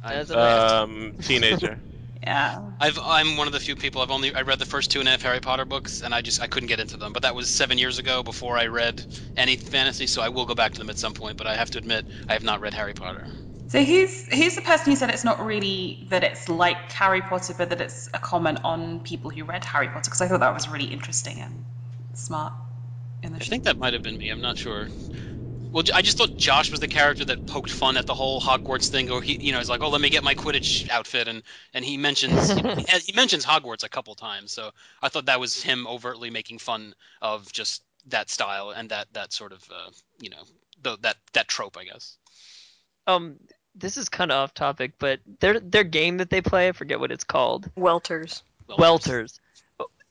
As a um, teenager. Yeah. I've, I'm one of the few people, I've only, I read the first two and a half Harry Potter books, and I just, I couldn't get into them. But that was seven years ago before I read any fantasy, so I will go back to them at some point, but I have to admit, I have not read Harry Potter. So who's, who's the person who said it's not really that it's like Harry Potter, but that it's a comment on people who read Harry Potter? Because I thought that was really interesting and smart. In the I show. think that might have been me, I'm not sure. Well, I just thought Josh was the character that poked fun at the whole Hogwarts thing. Or he, you know, he's like, "Oh, let me get my Quidditch outfit," and and he mentions you know, he mentions Hogwarts a couple times. So I thought that was him overtly making fun of just that style and that that sort of uh, you know the, that that trope, I guess. Um, this is kind of off topic, but their their game that they play, I forget what it's called. Welters. Welters. Welters.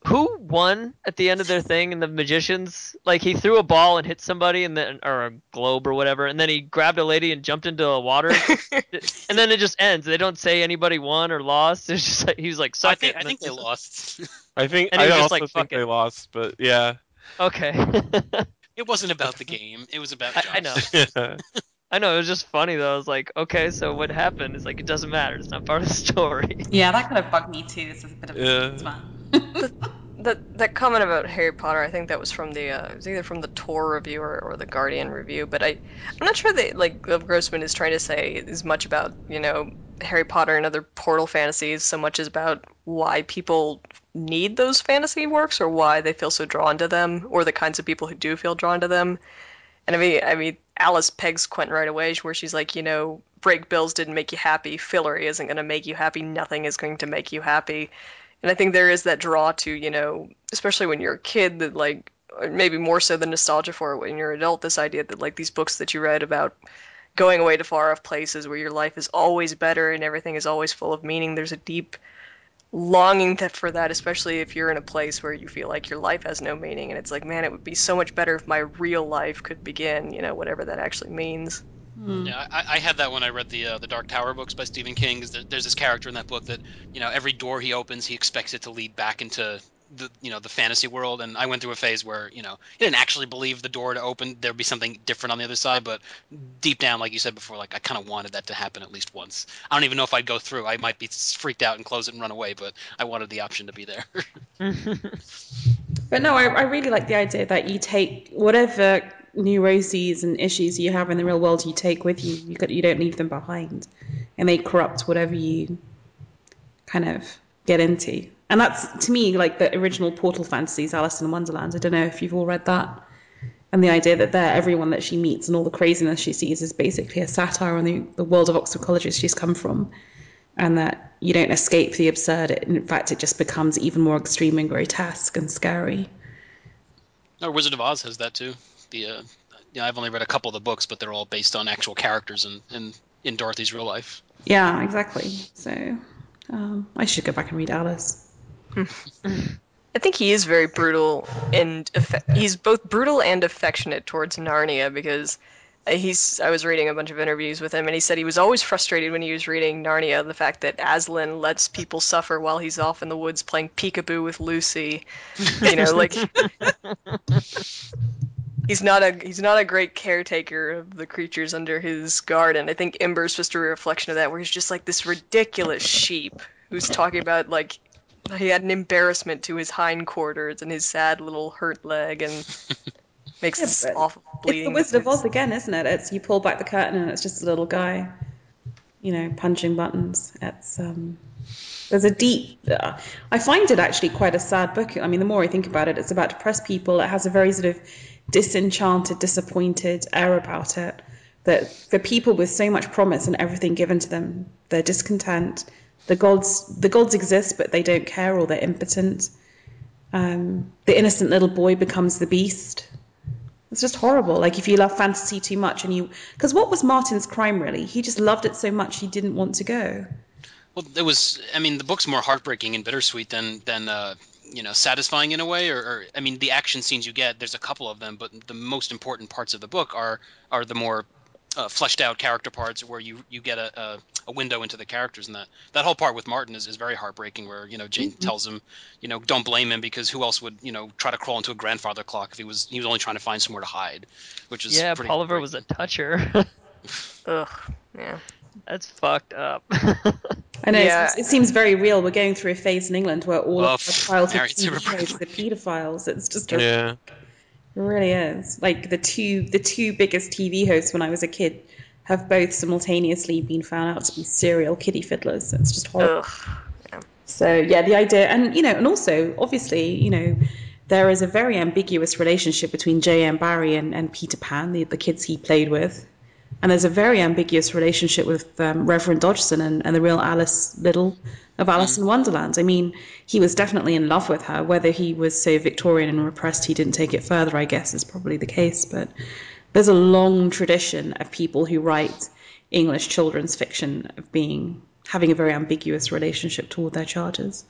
Who won at the end of their thing in The Magicians? Like, he threw a ball and hit somebody, and then or a globe or whatever, and then he grabbed a lady and jumped into the water, and then it just ends. They don't say anybody won or lost. It's just like, he was like, "Suck I think, it." I think they lost. I think I also like, think it. they lost, but yeah. Okay. It wasn't about the game. It was about Josh. I, I know. Yeah. I know. It was just funny though. I was like, okay, so what happened? It's like, it doesn't matter. It's not part of the story. Yeah, that kind of bugged me too. This is a bit of yeah. a smile. That that comment about Harry Potter, I think that was from the uh, it was either from the Tor review or, or the Guardian review, but I I'm not sure that like Lev Grossman is trying to say as much about you know Harry Potter and other portal fantasies so much as about why people need those fantasy works or why they feel so drawn to them or the kinds of people who do feel drawn to them. And I mean I mean Alice pegs Quentin right away where she's like you know Brakebills didn't make you happy, Fillory isn't going to make you happy, nothing is going to make you happy. And I think there is that draw to, you know, especially when you're a kid, that like, maybe more so than nostalgia for it when you're an adult, this idea that like these books that you read about going away to far off places where your life is always better and everything is always full of meaning, there's a deep longing to, for that, especially if you're in a place where you feel like your life has no meaning, and it's like, man, it would be so much better if my real life could begin, you know, whatever that actually means. Mm. Yeah, I, I had that when I read the uh, the Dark Tower books by Stephen King. There, there's this character in that book that, you know, every door he opens, he expects it to lead back into the, you know, the fantasy world. And I went through a phase where, you know, he didn't actually believe the door to open, there'd be something different on the other side. But deep down, like you said before, like I kind of wanted that to happen at least once. I don't even know if I'd go through. I might be freaked out and close it and run away, but I wanted the option to be there. But no, I, I really like the idea that you take whatever neuroses and issues you have in the real world, you take with you. You could, you don't leave them behind, and they corrupt whatever you kind of get into. And that's, to me, like the original Portal fantasies, Alice in Wonderland. I don't know if you've all read that. And the idea that there, everyone that she meets and all the craziness she sees is basically a satire on the, the world of Oxford colleges she's come from, and that you don't escape the absurd. In fact, it just becomes even more extreme and grotesque and scary. No, Wizard of Oz has that too. The, uh, you know, I've only read a couple of the books, but they're all based on actual characters in, in, in Dorothy's real life. Yeah, exactly. So um, I should go back and read Alice. I think he is very brutal, and eff- he's both brutal and affectionate towards Narnia, because he's, I was reading a bunch of interviews with him, and he said he was always frustrated when he was reading Narnia, the fact that Aslan lets people suffer while he's off in the woods playing peekaboo with Lucy. You know, like... He's not a he's not a great caretaker of the creatures under his guard, and I think Ember's just a reflection of that, where he's just like this ridiculous sheep who's talking about like he had an embarrassment to his hindquarters and his sad little hurt leg, and makes yeah, this awful bleeding. It's the Wizard of Oz again, isn't it? It's you pull back the curtain and it's just a little guy, you know, punching buttons. It's um, there's a deep. Uh, I find it actually quite a sad book. I mean, the more I think about it, it's about depressed people. It has a very sort of disenchanted, disappointed air about it, that the people with so much promise and everything given to them, they're discontent, the gods the gods exist but they don't care, or they're impotent, um the innocent little boy becomes the beast. It's just horrible. Like, if you love fantasy too much, and you, because what was Martin's crime really? He just loved it so much he didn't want to go. Well, it was, I mean, the book's more heartbreaking and bittersweet than than uh you know, satisfying in a way, or, or I mean, the action scenes you get, there's a couple of them, but the most important parts of the book are are the more uh, fleshed out character parts, where you you get a, a a window into the characters. And that that whole part with Martin is, is very heartbreaking, where, you know, Jane mm-hmm. tells him, you know, don't blame him, because who else would, you know, try to crawl into a grandfather clock if he was he was only trying to find somewhere to hide, which is yeah pretty Oliver was a toucher. Ugh, yeah, that's fucked up. I know, yeah. It seems very real. We're going through a phase in England where all oh, of our childhood shows the pedophiles. It's just a, yeah. It really is. Like, the two the two biggest T V hosts when I was a kid have both simultaneously been found out to be serial kiddie fiddlers. It's just horrible. Yeah. So yeah, the idea, and you know, and also obviously, you know, there is a very ambiguous relationship between J M Barrie and, and Peter Pan, the, the kids he played with. And there's a very ambiguous relationship with um, Reverend Dodgson and, and the real Alice Little of Alice mm. in Wonderland. I mean, he was definitely in love with her. Whether he was so Victorian and repressed he didn't take it further, I guess, is probably the case. But there's a long tradition of people who write English children's fiction of being having a very ambiguous relationship toward their charges.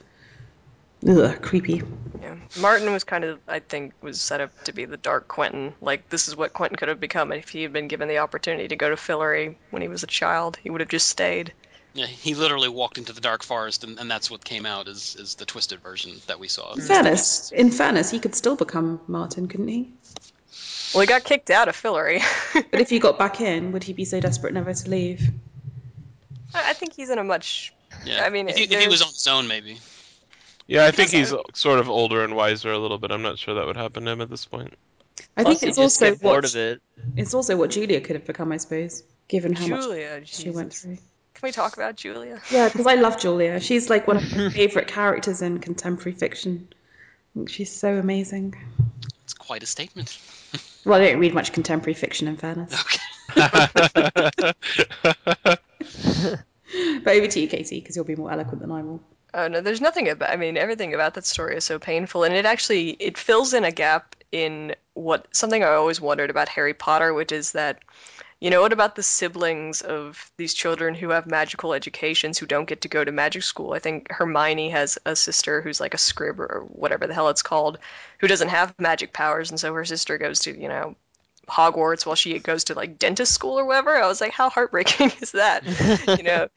Ugh, creepy. Yeah. Martin was kind of, I think, was set up to be the dark Quentin. Like, this is what Quentin could have become if he had been given the opportunity to go to Fillory when he was a child. He would have just stayed. Yeah, he literally walked into the dark forest, and, and that's what came out is, is the twisted version that we saw. In fairness, in fairness, he could still become Martin, couldn't he? Well, he got kicked out of Fillory. But if he got back in, would he be so desperate never to leave? I think he's in a much... Yeah. I mean, if he, if he was on his own, maybe. Yeah, I think he's sort of older and wiser a little bit. I'm not sure that would happen to him at this point. I think it's also what of it. It's also what Julia could have become, I suppose, given how Julia, much she Jesus. went through. Can we talk about Julia? Yeah, because I love Julia. She's like one of my favorite characters in contemporary fiction. She's so amazing. It's quite a statement. Well, I don't read much contemporary fiction, in fairness. Okay. But over to you, Katie, because you'll be more eloquent than I will. Oh, no, there's nothing about, I mean, everything about that story is so painful, and it actually, it fills in a gap in what, something I always wondered about Harry Potter, which is that you know, what about the siblings of these children who have magical educations, who don't get to go to magic school? I think Hermione has a sister who's like a scrib or whatever the hell it's called, who doesn't have magic powers, and so her sister goes to, you know, Hogwarts while she goes to like dentist school or whatever. I was like, how heartbreaking is that? You know?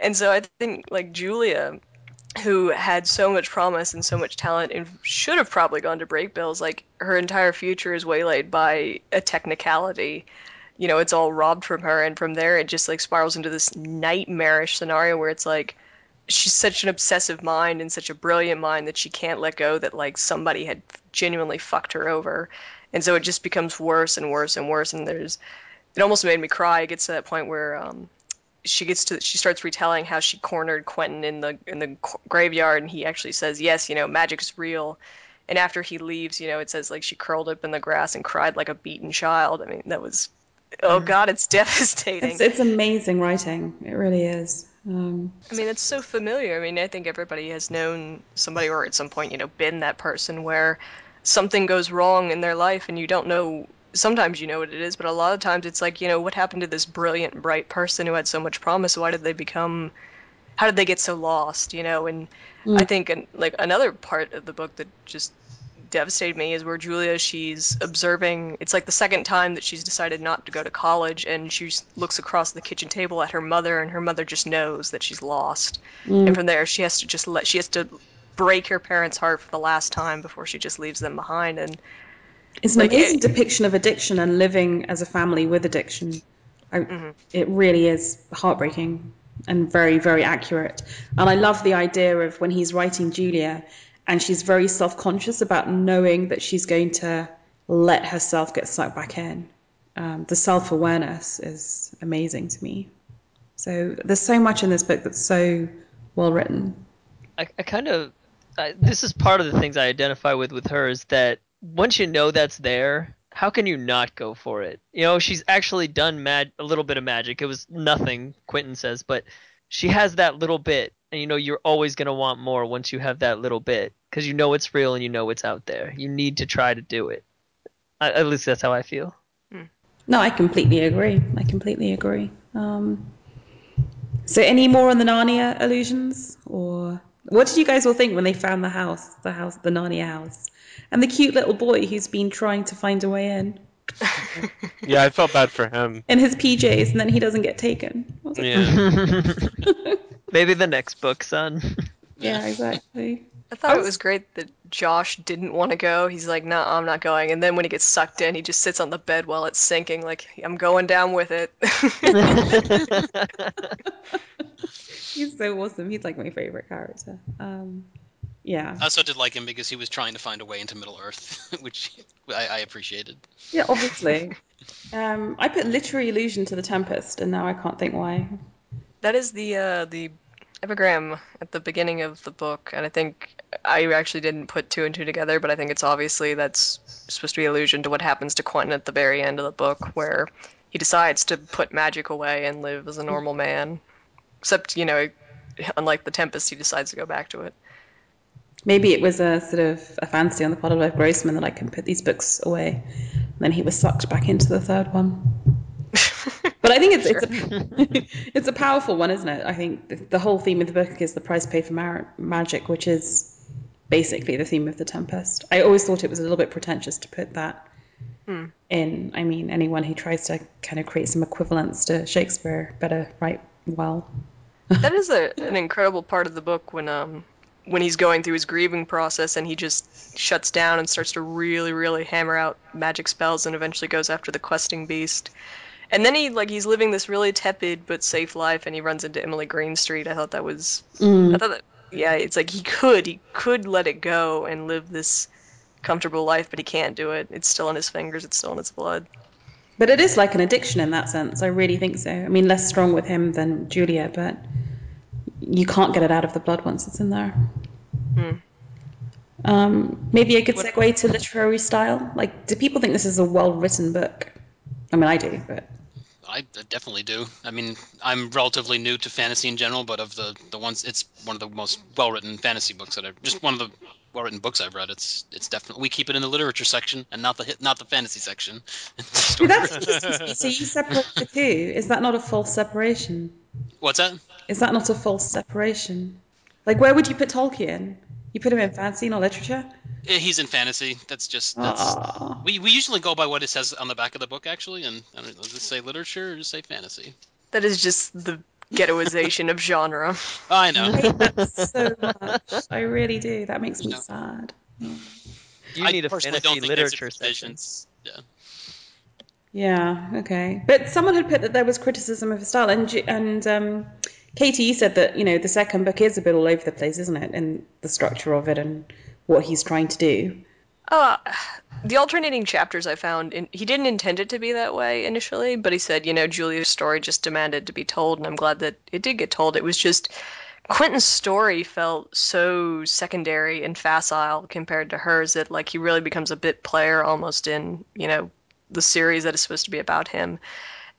And so I think like Julia, who had so much promise and so much talent and should have probably gone to Brakebills, like her entire future is waylaid by a technicality. You know, it's all robbed from her, and from there it just like spirals into this nightmarish scenario where it's like she's such an obsessive mind and such a brilliant mind that she can't let go that like somebody had genuinely fucked her over. And so it just becomes worse and worse and worse, and there's, it almost made me cry. It gets to that point where um she gets to, she starts retelling how she cornered Quentin in the in the graveyard, and he actually says, yes, you know, magic's real. And after he leaves, you know, it says like she curled up in the grass and cried like a beaten child. I mean, that was, oh God, it's devastating. It's, it's amazing writing. It really is. Um, I mean, it's so familiar. I mean, I think everybody has known somebody or at some point, you know, been that person where something goes wrong in their life and you don't know. Sometimes you know what it is, but a lot of times it's like, you know, what happened to this brilliant, bright person who had so much promise? Why did they become, how did they get so lost, you know? And mm. I think, and like another part of the book that just devastated me is where Julia, she's observing, it's like the second time that she's decided not to go to college, and she looks across the kitchen table at her mother, and her mother just knows that she's lost. Mm. And from there, she has to just let, she has to break her parents' heart for the last time before she just leaves them behind. And it's an like amazing it, depiction of addiction and living as a family with addiction. I, mm-hmm. It really is heartbreaking and very, very accurate. And I love the idea of when he's writing Julia and she's very self-conscious about knowing that she's going to let herself get sucked back in. Um, the self-awareness is amazing to me. So there's so much in this book that's so well written. I, I kind of, I, this is part of the things I identify with with her, is that once you know that's there, how can you not go for it? You know, she's actually done mag- a little bit of magic. It was nothing, Quentin says, but she has that little bit. And, you know, you're always going to want more once you have that little bit, because you know it's real and you know it's out there. You need to try to do it. I, at least that's how I feel. No, I completely agree. I completely agree. Um, so any more on the Narnia allusions? Or what did you guys all think when they found the house, the house, the Narnia house? And the cute little boy who's been trying to find a way in. Yeah, I felt bad for him. In his P Js, and then he doesn't get taken. Yeah. Maybe the next book, son. Yeah, exactly. I thought I was... it was great that Josh didn't want to go. He's like, no, nah, I'm not going. And then when he gets sucked in, he just sits on the bed while it's sinking, like, I'm going down with it. He's so awesome. He's like my favorite character. Um... Yeah. I also did like him because he was trying to find a way into Middle Earth, which I, I appreciated. Yeah, obviously. um, I put literary allusion to The Tempest, and now I can't think why. That is the uh, the epigram at the beginning of the book, and I think I actually didn't put two and two together, but I think it's obviously that's supposed to be allusion to what happens to Quentin at the very end of the book, where he decides to put magic away and live as a normal man. Except, you know, unlike The Tempest, he decides to go back to it. Maybe it was a sort of a fancy on the part of Lev Grossman that I can put these books away. And then he was sucked back into the third one. But I think it's sure. it's, a, it's a powerful one, isn't it? I think the, the whole theme of the book is the price paid for mar- magic, which is basically the theme of The Tempest. I always thought it was a little bit pretentious to put that hmm. in. I mean, anyone who tries to kind of create some equivalence to Shakespeare better write well. That is a, an incredible part of the book when... um. when he's going through his grieving process and he just shuts down and starts to really, really hammer out magic spells and eventually goes after the questing beast. And then he, like, he's living this really tepid but safe life, and he runs into Emily Greenstreet. I thought that was... Mm. I thought that... Yeah, it's like he could. He could let it go and live this comfortable life, but he can't do it. It's still in his fingers. It's still in his blood. But it is like an addiction in that sense. I really think so. I mean, less strong with him than Julia, but... you can't get it out of the blood once it's in there. Hmm. Um, maybe a good segue to literary style. Like, do people think this is a well-written book? I mean, I do, but... I definitely do. I mean, I'm relatively new to fantasy in general, but of the, the ones, it's one of the most well-written fantasy books that I've... Just one of the well-written books I've read. It's it's definitely we keep it in the literature section and not the not the fantasy section. That's just, so you separate the two. Is that not a false separation? What's that? Is that not a false separation? Like, where would you put Tolkien? You put him in fantasy, not literature? He's in fantasy. That's just... That's, we, we usually go by what it says on the back of the book, actually, and I don't know, does it say literature or just say fantasy? That is just the ghettoization of genre. I know. I hate that so much. I really do. That makes me no. sad. You I need a fantasy literature section. Yeah. Yeah, okay. But someone had put that there was criticism of his style, and... and um, Katie, you said that, you know, the second book is a bit all over the place, isn't it? And the structure of it and what he's trying to do. Uh, the alternating chapters I found, in, he didn't intend it to be that way initially, but he said, you know, Julia's story just demanded to be told, and I'm glad that it did get told. It was just Quentin's story felt so secondary and facile compared to hers that, like, he really becomes a bit player almost in, you know, the series that is supposed to be about him.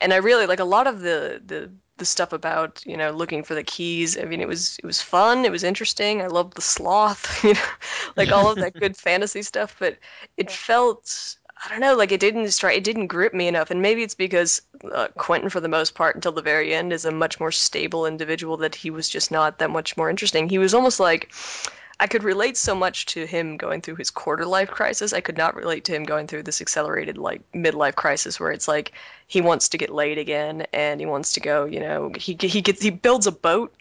And I really, like, a lot of the... the the stuff about, you know, looking for the keys. I mean, it was it was fun. It was interesting. I loved the sloth, you know, like all of that good fantasy stuff. But it felt, I don't know, like it didn't stri- it didn't grip me enough. And maybe it's because uh, Quentin, for the most part, until the very end, is a much more stable individual that he was just not that much more interesting. He was almost like, I could relate so much to him going through his quarter-life crisis. I could not relate to him going through this accelerated, like, midlife crisis where it's like he wants to get laid again and he wants to go, you know, he he gets he builds a boat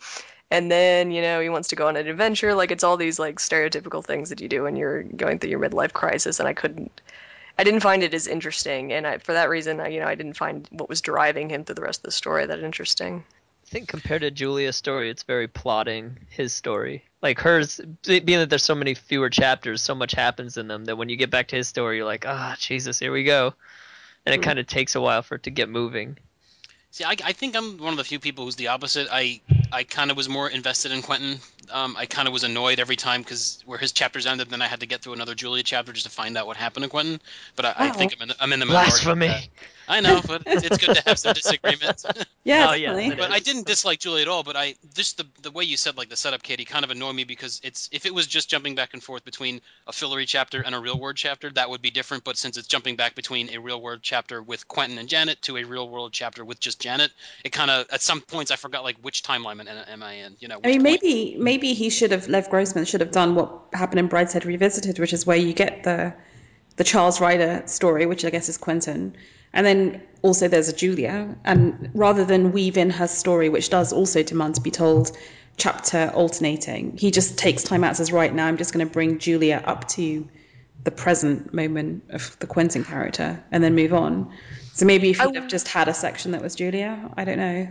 and then, you know, he wants to go on an adventure. Like, it's all these, like, stereotypical things that you do when you're going through your midlife crisis, and I couldn't I didn't find it as interesting, and I, for that reason, I, you know, I didn't find what was driving him through the rest of the story that interesting. I think compared to Julia's story, it's very plotting, his story. Like hers, being that there's so many fewer chapters, so much happens in them that when you get back to his story, you're like, ah, oh, Jesus, here we go. And it kind of takes a while for it to get moving. See, I, I think I'm one of the few people who's the opposite. I, I kind of was more invested in Quentin. Um, I kind of was annoyed every time because where his chapters ended, then I had to get through another Julia chapter just to find out what happened to Quentin. But I, I think I'm in, I'm in the minority. Blasphemy. I know, but it's good to have some disagreements. Yeah, oh, yeah. But I didn't dislike Julia at all. But I just the the way you said like the setup, Katie, kind of annoyed me because it's if it was just jumping back and forth between a Fillory chapter and a real world chapter, that would be different. But since it's jumping back between a real world chapter with Quentin and Janet to a real world chapter with just Janet, it kind of at some points I forgot like which timeline am I in? You know, I mean, maybe maybe. Maybe he should have, Lev Grossman should have done what happened in Brideshead Revisited, which is where you get the the Charles Ryder story, which I guess is Quentin. And then also there's a Julia. And rather than weave in her story, which does also demand to be told, chapter alternating, he just takes time out and says, right now, I'm just going to bring Julia up to the present moment of the Quentin character and then move on. So maybe if he'd have just had a section that was Julia, I don't know.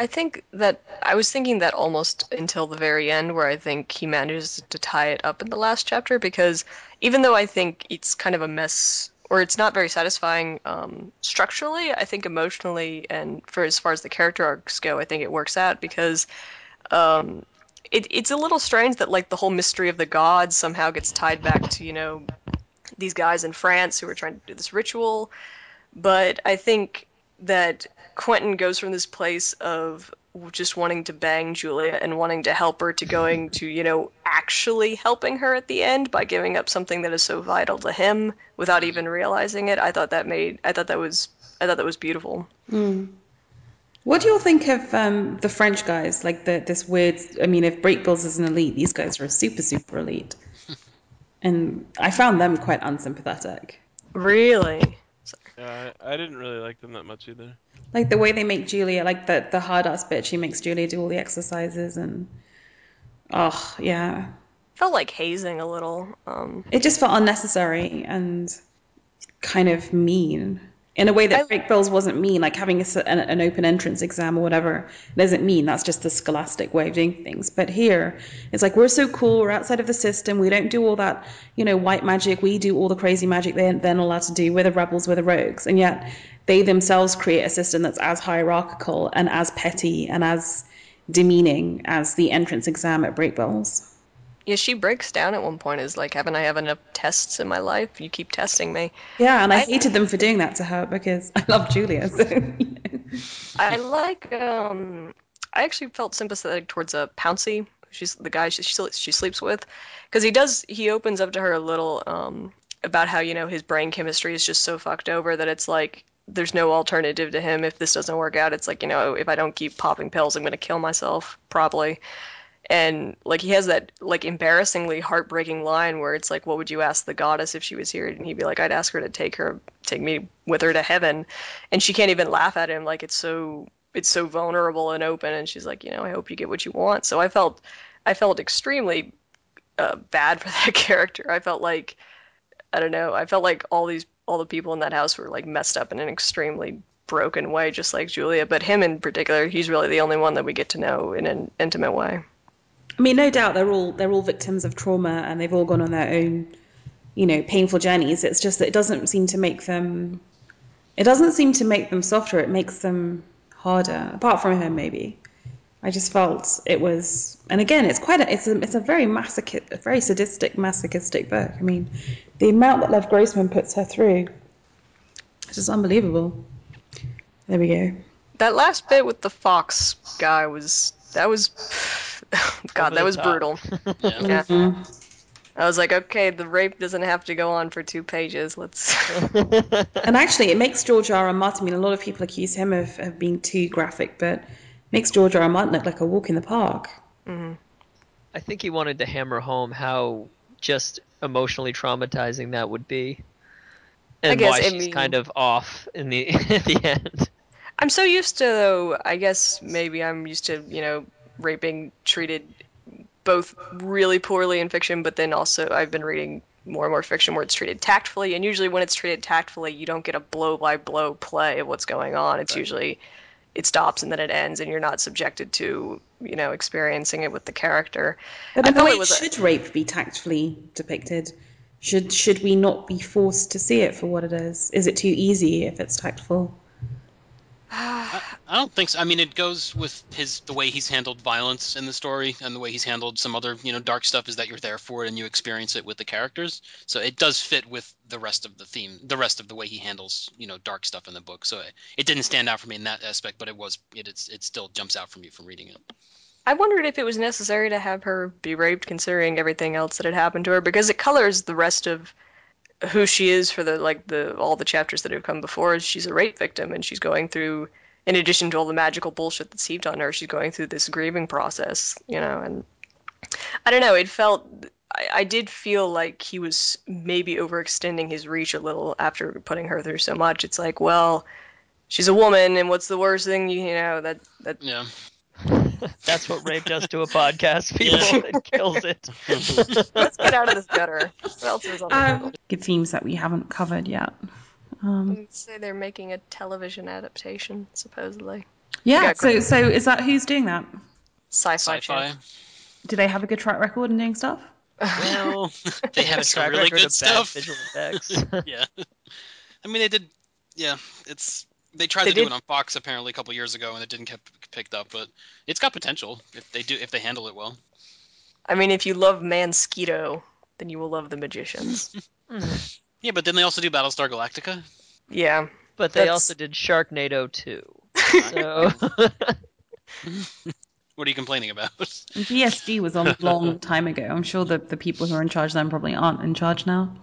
I think that I was thinking that almost until the very end where I think he manages to tie it up in the last chapter, because even though I think it's kind of a mess or it's not very satisfying um, structurally, I think emotionally and for as far as the character arcs go, I think it works out because um, it, it's a little strange that like the whole mystery of the gods somehow gets tied back to, you know, these guys in France who are trying to do this ritual. But I think that Quentin goes from this place of just wanting to bang Julia and wanting to help her to going to, you know, actually helping her at the end by giving up something that is so vital to him without even realizing it. I thought that made, I thought that was, I thought that was beautiful. Mm. What do you all think of um, the French guys? Like the, this weird, I mean, if Brakebills is an elite, these guys are a super, super elite. And I found them quite unsympathetic. Really? Yeah, I, I didn't really like them that much either. Like the way they make Julia, like the, the hard-ass bitch, she makes Julia do all the exercises and, oh, yeah. Felt like hazing a little. Um, it just felt unnecessary and kind of mean. In a way that Brakebills wasn't mean, like having a, an, an open entrance exam or whatever doesn't mean. That's just the scholastic way of doing things. But here, it's like, we're so cool, we're outside of the system, we don't do all that, you know, white magic, we do all the crazy magic they, they're not allowed to do, we're the rebels, we're the rogues. And yet, they themselves create a system that's as hierarchical and as petty and as demeaning as the entrance exam at Brakebills. Yeah, she breaks down at one point, is like, haven't I have enough tests in my life? You keep testing me. Yeah, and I, I hated them for doing that to her because I love Julia. So, you know. I like, um, I actually felt sympathetic towards uh, Pouncy, she's the guy she she, she sleeps with, because he does he opens up to her a little um, about how, you know, his brain chemistry is just so fucked over that it's like there's no alternative to him. If this doesn't work out, it's like, you know, if I don't keep popping pills, I'm gonna kill myself probably. And like he has that like embarrassingly heartbreaking line where it's like, what would you ask the goddess if she was here? And he'd be like, I'd ask her to take her take me with her to heaven. And she can't even laugh at him, like it's so it's so vulnerable and open. And she's like, you know, I hope you get what you want. So I felt I felt extremely uh, bad for that character. I felt like I don't know I felt like all these all the people in that house were like messed up in an extremely broken way, just like Julia. But him in particular, he's really the only one that we get to know in an intimate way. I mean, no doubt they're all they're all victims of trauma, and they've all gone on their own, you know, painful journeys. It's just that it doesn't seem to make them, it doesn't seem to make them softer. It makes them harder. Apart from her, maybe. I just felt it was, and again, it's quite a it's a it's a very masochistic, a very sadistic, masochistic book. I mean, the amount that Lev Grossman puts her through is just unbelievable. There we go. That last bit with the Fox guy was that was. God, that was brutal. Yeah. Yeah. Mm-hmm. I was like, okay, the rape doesn't have to go on for two pages. Let's. And actually, it makes George R. R. Martin. I mean, a lot of people accuse him of, of being too graphic, but it makes George R. R. Martin look like a walk in the park. Mm-hmm. I think he wanted to hammer home how just emotionally traumatizing that would be, and I guess why she's means... kind of off in the at the end. I'm so used to, though. I guess maybe I'm used to, you know, raping treated both really poorly in fiction, but then also I've been reading more and more fiction where it's treated tactfully, and usually when it's treated tactfully you don't get a blow-by-blow play of what's going on. It's right. Usually it stops and then it ends, and you're not subjected to, you know, experiencing it with the character. But I thought it was should a... rape be tactfully depicted? Should should we not be forced to see it for what it is? Is it too easy if it's tactful? I, I don't think so. I mean, it goes with his the way he's handled violence in the story, and the way he's handled some other, you know, dark stuff, is that you're there for it and you experience it with the characters. So it does fit with the rest of the theme, the rest of the way he handles, you know, dark stuff in the book. So it, it didn't stand out for me in that aspect, but it was it it's, it still jumps out from you from reading it. I wondered if it was necessary to have her be raped, considering everything else that had happened to her, because it colors the rest of who she is for the like the all the chapters that have come before. Is she's a rape victim, and she's going through, in addition to all the magical bullshit that's heaped on her, she's going through this grieving process, you know. And I don't know, it felt I, I did feel like he was maybe overextending his reach a little after putting her through so much. It's like, well, she's a woman, and what's the worst thing, you know, that that yeah. That's what rape does to a podcast, people. Yeah. It kills it. Let's get out of this gutter. What else is on the um, good themes that we haven't covered yet. Um, I'd say they're making a television adaptation, supposedly. Yeah. So, so is that who's doing that? Sci-fi. Sci-fi. Do they have a good track record in doing stuff? Well, they have some really good stuff. Yeah. I mean, they did. Yeah, it's. They tried they to did. do it on Fox apparently a couple years ago, and it didn't get picked up. But it's got potential if they do if they handle it well. I mean, if you love Mansquito, then you will love The Magicians. Mm. Yeah, but then they also do Battlestar Galactica. Yeah, but they that's... also did Sharknado too. So what are you complaining about? B S D was on a long time ago. I'm sure that the people who are in charge then probably aren't in charge now.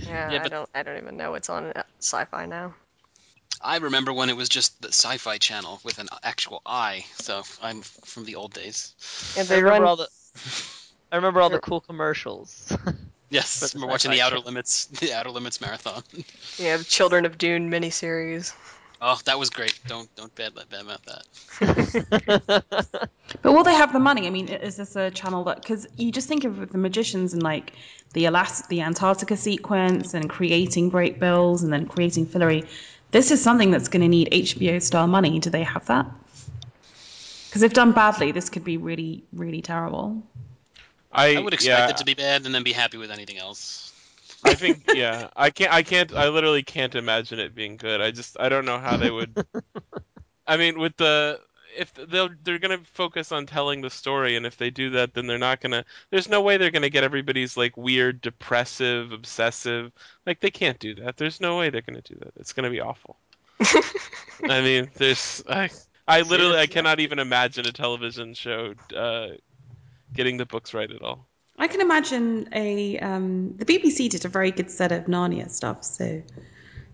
Yeah, yeah, but... I don't. I don't even know what's on Sci-Fi now. I remember when it was just the Sci-Fi Channel with an actual I, so I'm from the old days. And they I remember run... all the, I remember all the cool commercials. Yes, we're watching the Outer Limits, the Outer Limits marathon. Yeah, the Children of Dune miniseries. Oh, that was great. Don't don't bad badmouth that. But will they have the money? I mean, is this a channel that? Because you just think of The Magicians and like the Alas, the Antarctica sequence, and creating Brakebills, and then creating Fillory. This is something that's going to need H B O-style money. Do they have that? Because if done badly, this could be really, really terrible. I, I would expect yeah, it to be bad and then be happy with anything else. I think, yeah. I can't, I can't, I literally can't imagine it being good. I just, I don't know how they would... I mean, with the... If they're they're going to focus on telling the story, and if they do that, then they're not going to... There's no way they're going to get everybody's, like, weird, depressive, obsessive... Like, they can't do that. There's no way they're going to do that. It's going to be awful. I mean, there's... I, I literally... I cannot even imagine a television show uh, getting the books right at all. I can imagine a um, the B B C did a very good set of Narnia stuff, so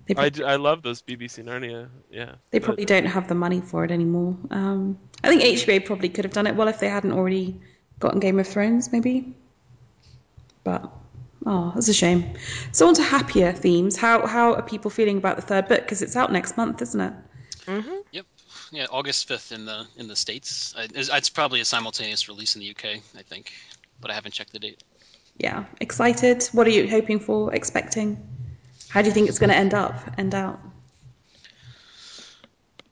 they probably, I, I love those B B C Narnia. Yeah, they probably but, don't have the money for it anymore. Um, I think H B O probably could have done it well if they hadn't already gotten Game of Thrones, maybe. But oh, that's a shame. So on to happier themes. How how are people feeling about the third book? Because it's out next month, isn't it? Mm-hmm. Yep. Yeah, August fifth in the in the States. It's, it's probably a simultaneous release in the U K, I think, but I haven't checked the date. Yeah, excited. What are you hoping for, expecting? How do you think it's going to end up, end out?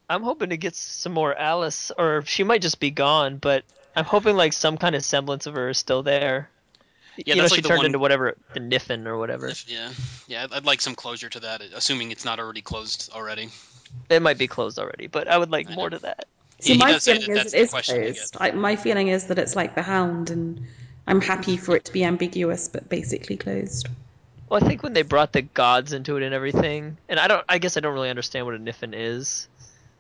I'm hoping to get some more Alice, or she might just be gone, but I'm hoping like some kind of semblance of her is still there. Yeah, you know, like she turned one... into whatever, the Niffin or whatever. Nif- yeah, yeah. I'd like some closure to that, assuming it's not already closed already. It might be closed already, but I would like I more know. to that. See, yeah, my feeling that is it is closed. I, my feeling is that it's like The Hound, and I'm happy for it to be ambiguous, but basically closed. Well, I think when they brought the gods into it and everything, and I don't, I guess I don't really understand what a Niffin is,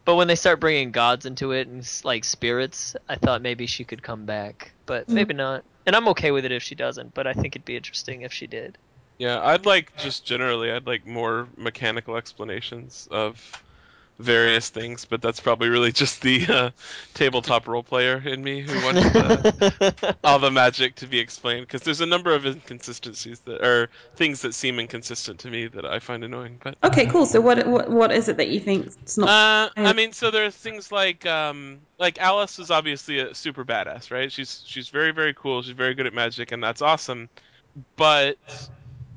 but when they start bringing gods into it and like spirits, I thought maybe she could come back, but mm. maybe not. And I'm okay with it if she doesn't, but I think it'd be interesting if she did. Yeah, I'd like just generally, I'd like more mechanical explanations of various things, but that's probably really just the uh, tabletop role player in me who wants the, all the magic to be explained, because there's a number of inconsistencies that are things that seem inconsistent to me that I find annoying. But okay, cool. So what what, what is it that you think it's not? Uh, I mean, so there are things like um, like Alice is obviously a super badass, right? She's she's very very cool. She's very good at magic, and that's awesome. But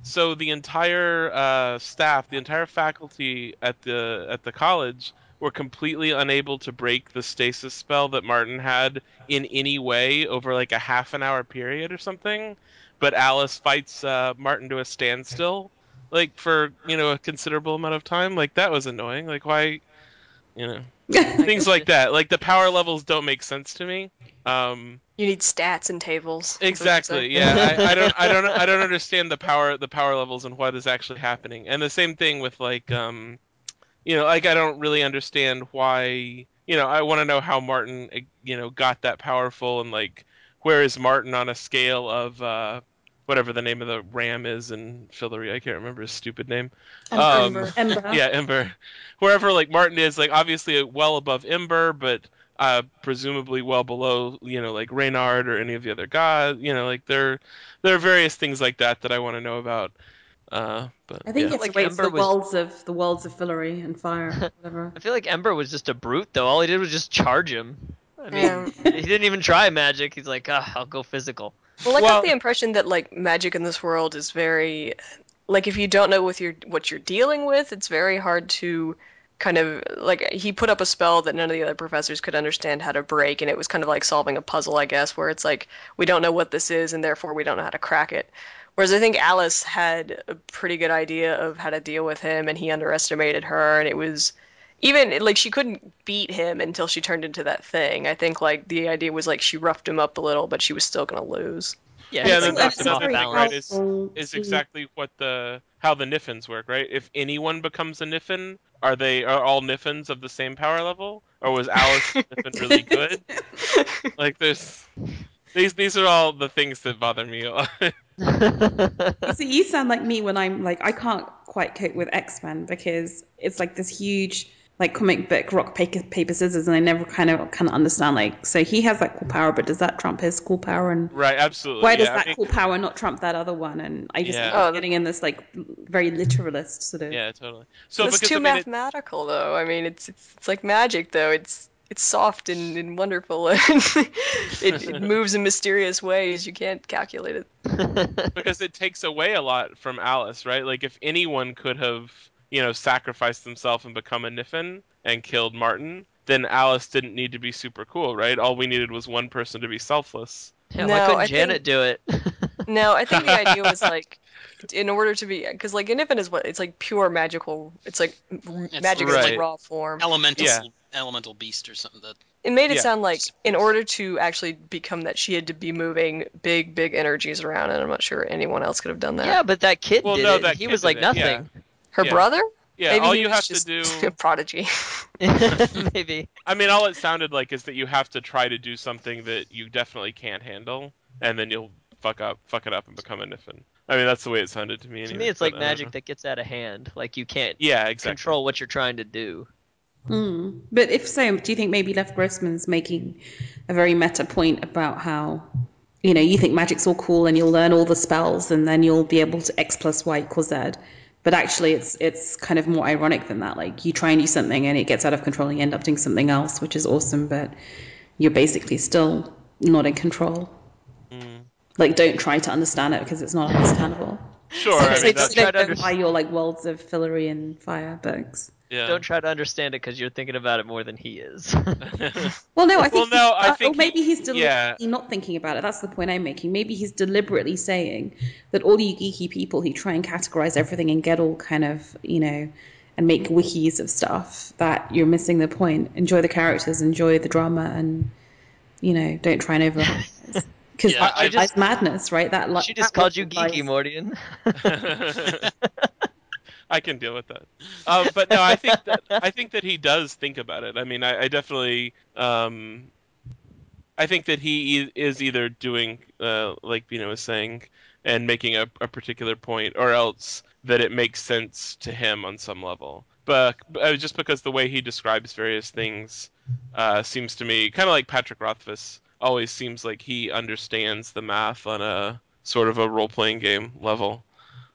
so the entire uh, staff, the entire faculty at the at the college were completely unable to break the stasis spell that Martin had in any way over like a half an hour period or something. But Alice fights uh, Martin to a standstill, like for you know a considerable amount of time. Like that was annoying. Like why, you know, things like that. Like the power levels don't make sense to me. Um, You need stats and tables. Exactly. Yeah, I, I don't, I don't, I don't understand the power, the power levels, and what is actually happening. And the same thing with like, um, you know, like I don't really understand why. You know, I want to know how Martin, you know, got that powerful, and like, where is Martin on a scale of uh, whatever the name of the ram is in Fillory? I can't remember his stupid name. Um, Ember. Ember. Yeah, Ember. Wherever like Martin is, like obviously well above Ember, but. Uh, presumably well below, you know, like Reynard or any of the other gods. You know, like there, there are various things like that that I want to know about. Uh, but I think yeah. it's like Ember the was... worlds of the worlds of Fillory and fire. Or whatever. I feel like Ember was just a brute though. All he did was just charge him. I mean, yeah. He didn't even try magic. He's like, ah, I'll go physical. Well, I well, got the impression that like magic in this world is very, like, if you don't know with your what you're dealing with, it's very hard to. Kind of like he put up a spell that none of the other professors could understand how to break, and it was kind of like solving a puzzle, I guess, where it's like we don't know what this is and therefore we don't know how to crack it. Whereas I think Alice had a pretty good idea of how to deal with him, and he underestimated her, and it was even like she couldn't beat him until she turned into that thing. I think like the idea was like she roughed him up a little, but she was still gonna lose. Yeah, yeah, that's, that's another thing, right? Is is exactly what the how the Niffins work, right? If anyone becomes a Niffin, are they are all Niffins of the same power level, or was Alice Niffin really good? Like there's these these are all the things that bother me a lot. So you sound like me when I'm like I can't quite cope with X-Men because it's like this huge. Like comic book, rock, paper, paper, scissors, and I never kind of kind of understand. Like, so he has that cool power, but does that trump his cool power? And right, absolutely. Why does yeah, that I mean, cool power not trump that other one? And I just yeah. oh, getting in this like very literalist sort of. Yeah, totally. So it's too I mean, mathematical, it... though. I mean, it's, it's it's like magic, though. It's it's soft and, and wonderful, and it, it moves in mysterious ways. You can't calculate it. Because it takes away a lot from Alice, right? Like, if anyone could have. You know, sacrificed himself and become a Niffin and killed Martin, then Alice didn't need to be super cool, right? All we needed was one person to be selfless. Yeah, no, why couldn't I Janet think, do it? No, I think the idea was like, in order to be, because like a Niffin is what it's like pure magical. It's like it's, magic right. is like raw form, elemental, yeah. elemental beast or something. That it made it yeah. sound like in order to actually become that, she had to be moving big, big energies around, and I'm not sure anyone else could have done that. Yeah, but that kid well, did no, it. He was like nothing. Yeah. Her yeah. brother? Yeah, maybe all you have to do. A prodigy. Maybe. I mean, all it sounded like is that you have to try to do something that you definitely can't handle, and then you'll fuck up, fuck it up, and become a Niffin. I mean, that's the way it sounded to me. Anyway, to me, it's like magic that gets out of hand. Like you can't. Yeah, exactly. Control what you're trying to do. Mm. But if so, do you think maybe Lev Grossman's making a very meta point about how, you know, you think magic's all cool and you'll learn all the spells and then you'll be able to X plus Y equals Z. But actually, it's it's kind of more ironic than that. Like, you try and do something and it gets out of control and you end up doing something else, which is awesome, but you're basically still not in control. Mm. Like, don't try to understand it because it's not understandable. Sure. So I mean, it's that's try to understand why you're like worlds of Fillory and fire bugs. Yeah. Don't try to understand it because you're thinking about it more than he is. Well, no, I think. Well, no, I uh, think or maybe he's deliberately yeah. not thinking about it. That's the point I'm making. Maybe he's deliberately saying that all you geeky people who try and categorize everything and get all kind of, you know, and make wikis of stuff, that you're missing the point. Enjoy the characters, enjoy the drama, and, you know, don't try and overanalyze. Because yeah, I, I just madness, right? That she just that called you geeky, Mordion. I can deal with that, uh, but no, I think that I think that he does think about it. I mean, I, I definitely, um, I think that he e- is either doing, uh, like Bino was saying, and making a, a particular point, or else that it makes sense to him on some level. But uh, just because the way he describes various things uh, seems to me kind of like Patrick Rothfuss always seems like he understands the math on a sort of a role-playing game level.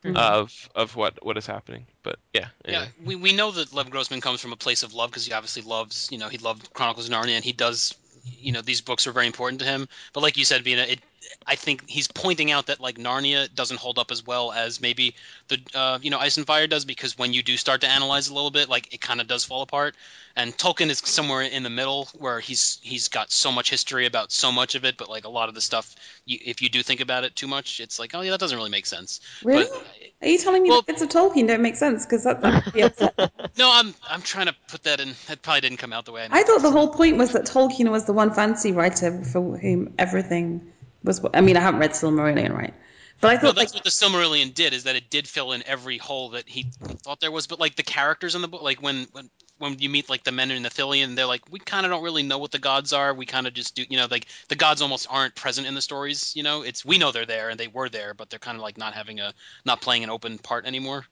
Mm-hmm. Of of what, what is happening, but yeah. Anyway. Yeah, we we know that Lev Grossman comes from a place of love because he obviously loves, you know, he loved Chronicles of Narnia, and he does, you know, these books are very important to him. But like you said, Bina, it, I think he's pointing out that like Narnia doesn't hold up as well as maybe the uh, you know Ice and Fire does, because when you do start to analyze a little bit, like it kind of does fall apart. And Tolkien is somewhere in the middle where he's he's got so much history about so much of it, but like a lot of the stuff, you, if you do think about it too much, it's like, oh yeah, that doesn't really make sense. Really? But, are you telling me well, the bits of Tolkien don't make sense? Because that, that would be upset. No, I'm I'm trying to put that in. That probably didn't come out the way I. I thought the whole point was that Tolkien was the one fantasy writer for whom everything was. I mean, I haven't read Silmarillion, right? But I thought no, that's like, what the Silmarillion did is that it did fill in every hole that he thought there was. But like the characters in the book, like when when. when you meet like the men in the Thillion, they're like, we kind of don't really know what the gods are. We kind of just do, you know, like the gods almost aren't present in the stories. You know, it's, we know they're there and they were there, but they're kind of like not having a, not playing an open part anymore,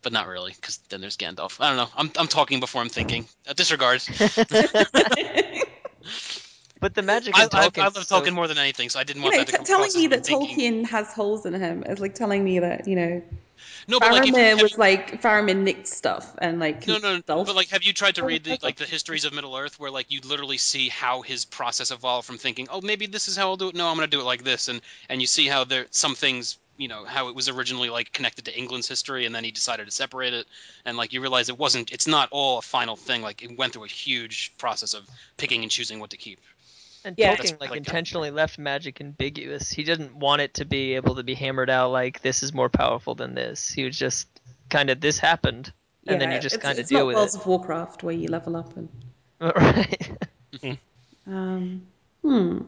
but not really. Cause then there's Gandalf. I don't know. I'm I'm talking before I'm thinking. Uh, disregard. But the magic in I, Tolkien. I, I love so... Tolkien more than anything, so I didn't want you know, that to come t- across. Telling me that thinking. Tolkien has holes in him is like telling me that, you know, no, but like, have, was like Faramir nicked stuff and like no, no, no, but like, have you tried to read the, like the histories of Middle Earth, where like you literally see how his process evolved from thinking, oh, maybe this is how I'll do it. No, I'm going to do it like this, and and you see how there some things, you know, how it was originally like connected to England's history, and then he decided to separate it, and like you realize it wasn't, it's not all a final thing. Like it went through a huge process of picking and choosing what to keep. And yeah, Tolkien like, like intentionally that. Left magic ambiguous. He didn't want it to be able to be hammered out like this is more powerful than this. He was just kind of this happened, and yeah, then you just kind of deal with it. It's not World of Warcraft where you level up and. Right. um. Hmm.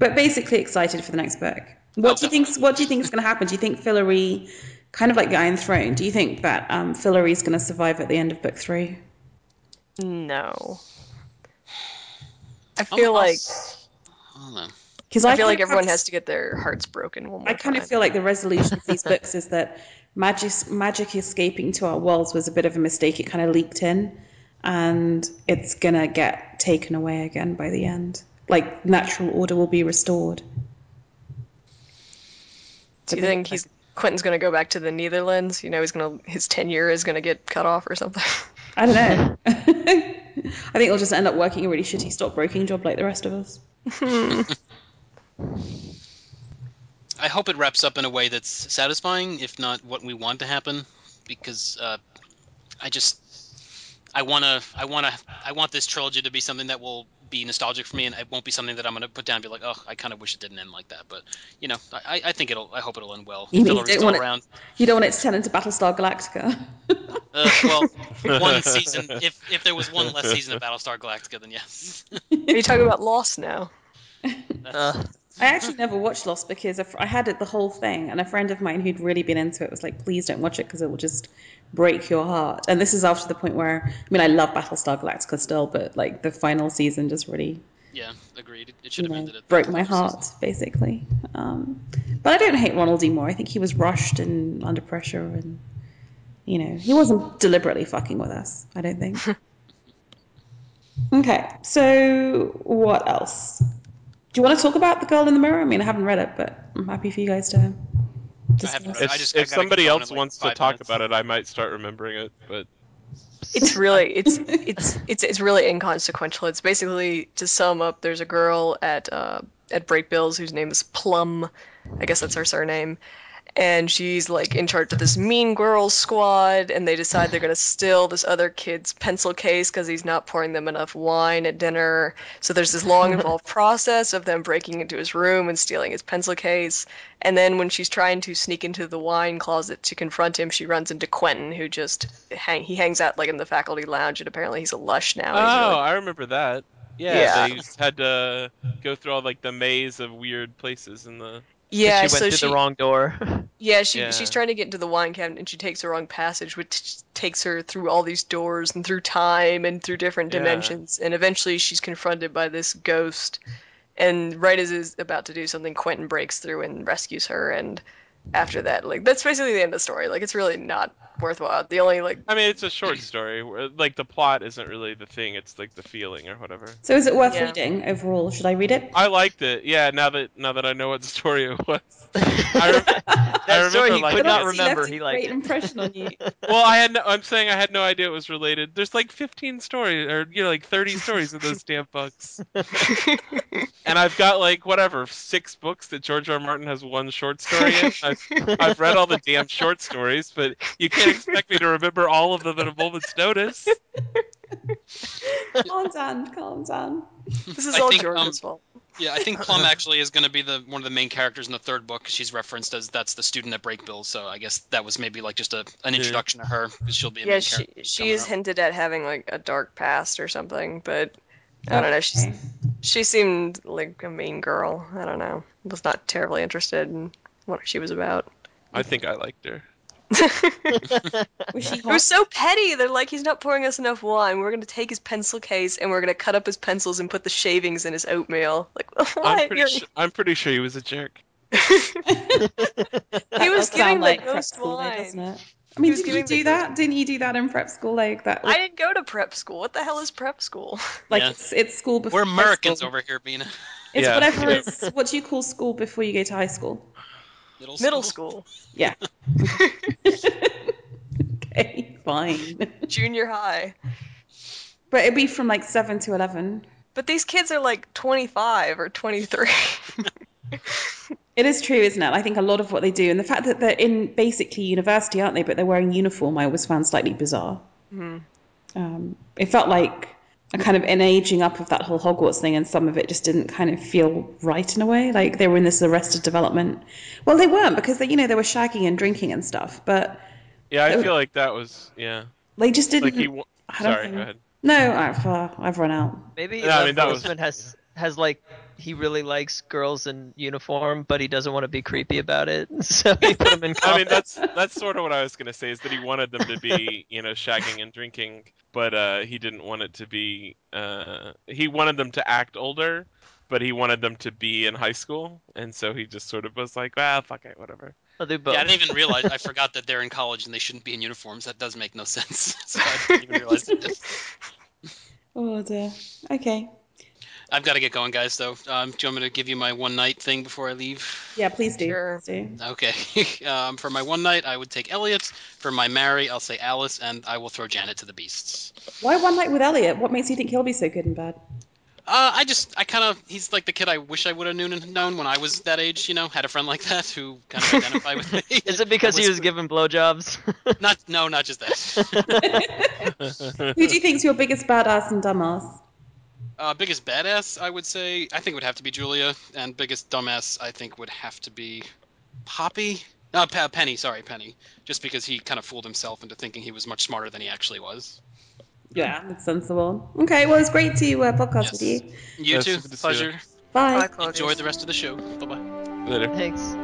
But basically, excited for the next book. What do you think? What do you think is going to happen? Do you think Fillory, kind of like the Iron Throne, do you think that um, Fillory is going to survive at the end of book three? No. I feel I'll, like. I'll... Because I, I feel like everyone has to get their hearts broken one more I kind time. Of feel like the resolution of these books is that magic, magic escaping to our worlds was a bit of a mistake. It kind of leaked in, and it's going to get taken away again by the end. Like, natural order will be restored. Do you think he's Quentin's going to go back to the Netherlands? You know, he's going to his tenure is going to get cut off or something? I don't know. I think he'll just end up working a really shitty stockbroking job like the rest of us. I hope it wraps up in a way that's satisfying, if not what we want to happen, because uh, I just I wanna I wanna I want this trilogy to be something that will be nostalgic for me, and it won't be something that I'm gonna put down and be like, oh, I kind of wish it didn't end like that. But you know, I, I think it'll I hope it'll end well. You, don't want, it, you don't want it to turn into Battlestar Galactica. uh, well, one season. If if there was one less season of Battlestar Galactica, then yes. Are you talking about Lost now? That's, uh, I actually never watched Lost because I, I had it the whole thing, and a friend of mine who'd really been into it was like, please don't watch it because it will just break your heart. And this is after the point where, I mean, I love Battlestar Galactica still, but like the final season just really... Yeah, agreed. It should have ended at... broke my heart, basically. Um, but I don't hate Ronald D. Moore. I think he was rushed and under pressure, and, you know, he wasn't deliberately fucking with us, I don't think. Okay, so what else? Do you want to talk about The Girl in the Mirror? I mean, I haven't read it, but I'm happy for you guys to... I haven't read it. I just, if somebody else wants to talk about it, I might start remembering it, but... It's really it's it's it's it's really inconsequential. It's basically, to sum up, there's a girl at uh at Brakebills whose name is Plum. I guess that's her surname. And she's like in charge of this mean girl squad, and they decide they're gonna steal this other kid's pencil case because he's not pouring them enough wine at dinner. So there's this long involved process of them breaking into his room and stealing his pencil case. And then when she's trying to sneak into the wine closet to confront him, she runs into Quentin, who just hang he hangs out like in the faculty lounge, and apparently he's a lush now. Oh, really... I remember that. Yeah, yeah. They just had to go through all like the maze of weird places in the... Yeah, she went so through she, the wrong door. Yeah, she yeah. she's trying to get into the wine cabinet, and she takes the wrong passage, which takes her through all these doors and through time and through different yeah. dimensions. And eventually, she's confronted by this ghost. And right as is about to do something, Quentin breaks through and rescues her. And after that, like that's basically the end of the story. Like it's really not worthwhile. The only like I mean, it's a short story. Like the plot isn't really the thing. It's like the feeling or whatever. So is it worth yeah. reading overall? Should I read it? I liked it. Yeah. Now that now that I know what story it was, I, re that I remember. Story he like, could not remember. He, he liked great it. Impression on you. Well, I had. No, I'm saying I had no idea it was related. There's like fifteen stories, or you know, like thirty stories in those damn books. And I've got like whatever six books that George R. R. Martin has one short story in. I've, I've read all the damn short stories, but you can't expect me to remember all of them at a moment's notice. Calm down, calm down. This is I all think, Jordan's um, fault. Yeah, I think Plum actually is going to be the one of the main characters in the third book. She's referenced as that's the student at Brakebills, so I guess that was maybe like just a an introduction yeah. to her, because she'll be. A yeah, main she she is up. hinted at having like a dark past or something, but I don't okay. know. She's she seemed like a mean girl. I don't know. Was not terribly interested in what she was about. I think I liked her. It was so petty. They're like, he's not pouring us enough wine. We're going to take his pencil case and we're going to cut up his pencils and put the shavings in his oatmeal. Like, what? I'm pretty, su I'm pretty sure he was a jerk. He was giving like the most wine. Day, I mean, did you do that? Didn't you do that in prep school? Like that? Like... I didn't go to prep school. What the hell is prep school? Like yeah. it's, it's school before. We're Americans over here, Mina. It's yeah. whatever yeah. is. What do you call school before you go to high school? Middle school. Middle school. Yeah. Okay, fine. Junior high. But it'd be from like seven to eleven. But these kids are like twenty-five or twenty-three. It is true, isn't it? I think a lot of what they do, and the fact that they're in basically university, aren't they? But they're wearing uniform, I always found slightly bizarre. Mm-hmm. um, it felt like a kind of an aging up of that whole Hogwarts thing, and some of it just didn't kind of feel right in a way. Like they were in this Arrested Development. Well, they weren't, because they, you know, they were shagging and drinking and stuff. But yeah, I feel like that was yeah. They just didn't. Like he, I don't sorry, think, go ahead. No, I've uh, I've run out. Maybe no, I mean, that was, has has like he really likes girls in uniform, but he doesn't want to be creepy about it, so he put them in. I mean, that's that's sort of what I was gonna say, is that he wanted them to be you know shagging and drinking. But uh, he didn't want it to be, uh, he wanted them to act older, but he wanted them to be in high school. And so he just sort of was like, ah, fuck it, whatever. I'll do both. Yeah, I didn't even realize, I forgot that they're in college and they shouldn't be in uniforms. That does make no sense. So I didn't even realize it. Oh, dear. Okay. I've got to get going, guys, though. Um, do you want me to give you my one night thing before I leave? Yeah, please do. Sure. Okay. um, for my one night, I would take Elliot. For my marry, I'll say Alice, and I will throw Janet to the beasts. Why one night with Elliot? What makes you think he'll be so good and bad? Uh, I just, I kind of, he's like the kid I wish I would have known, known when I was that age, you know, had a friend like that who kind of identified with me. Is it because was, he was given blowjobs? Not, no, not just that. Who do you think's your biggest badass and dumbass? Uh, biggest badass, I would say, I think would have to be Julia, and biggest dumbass, I think would have to be Poppy? No, P Penny, sorry, Penny. Just because he kind of fooled himself into thinking he was much smarter than he actually was. Yeah, that's sensible. Okay, well, it's great to uh, podcast yes. with you. You That's too, pleasure. Bye. Bye. Enjoy the rest of the show. Bye bye. Later. Thanks.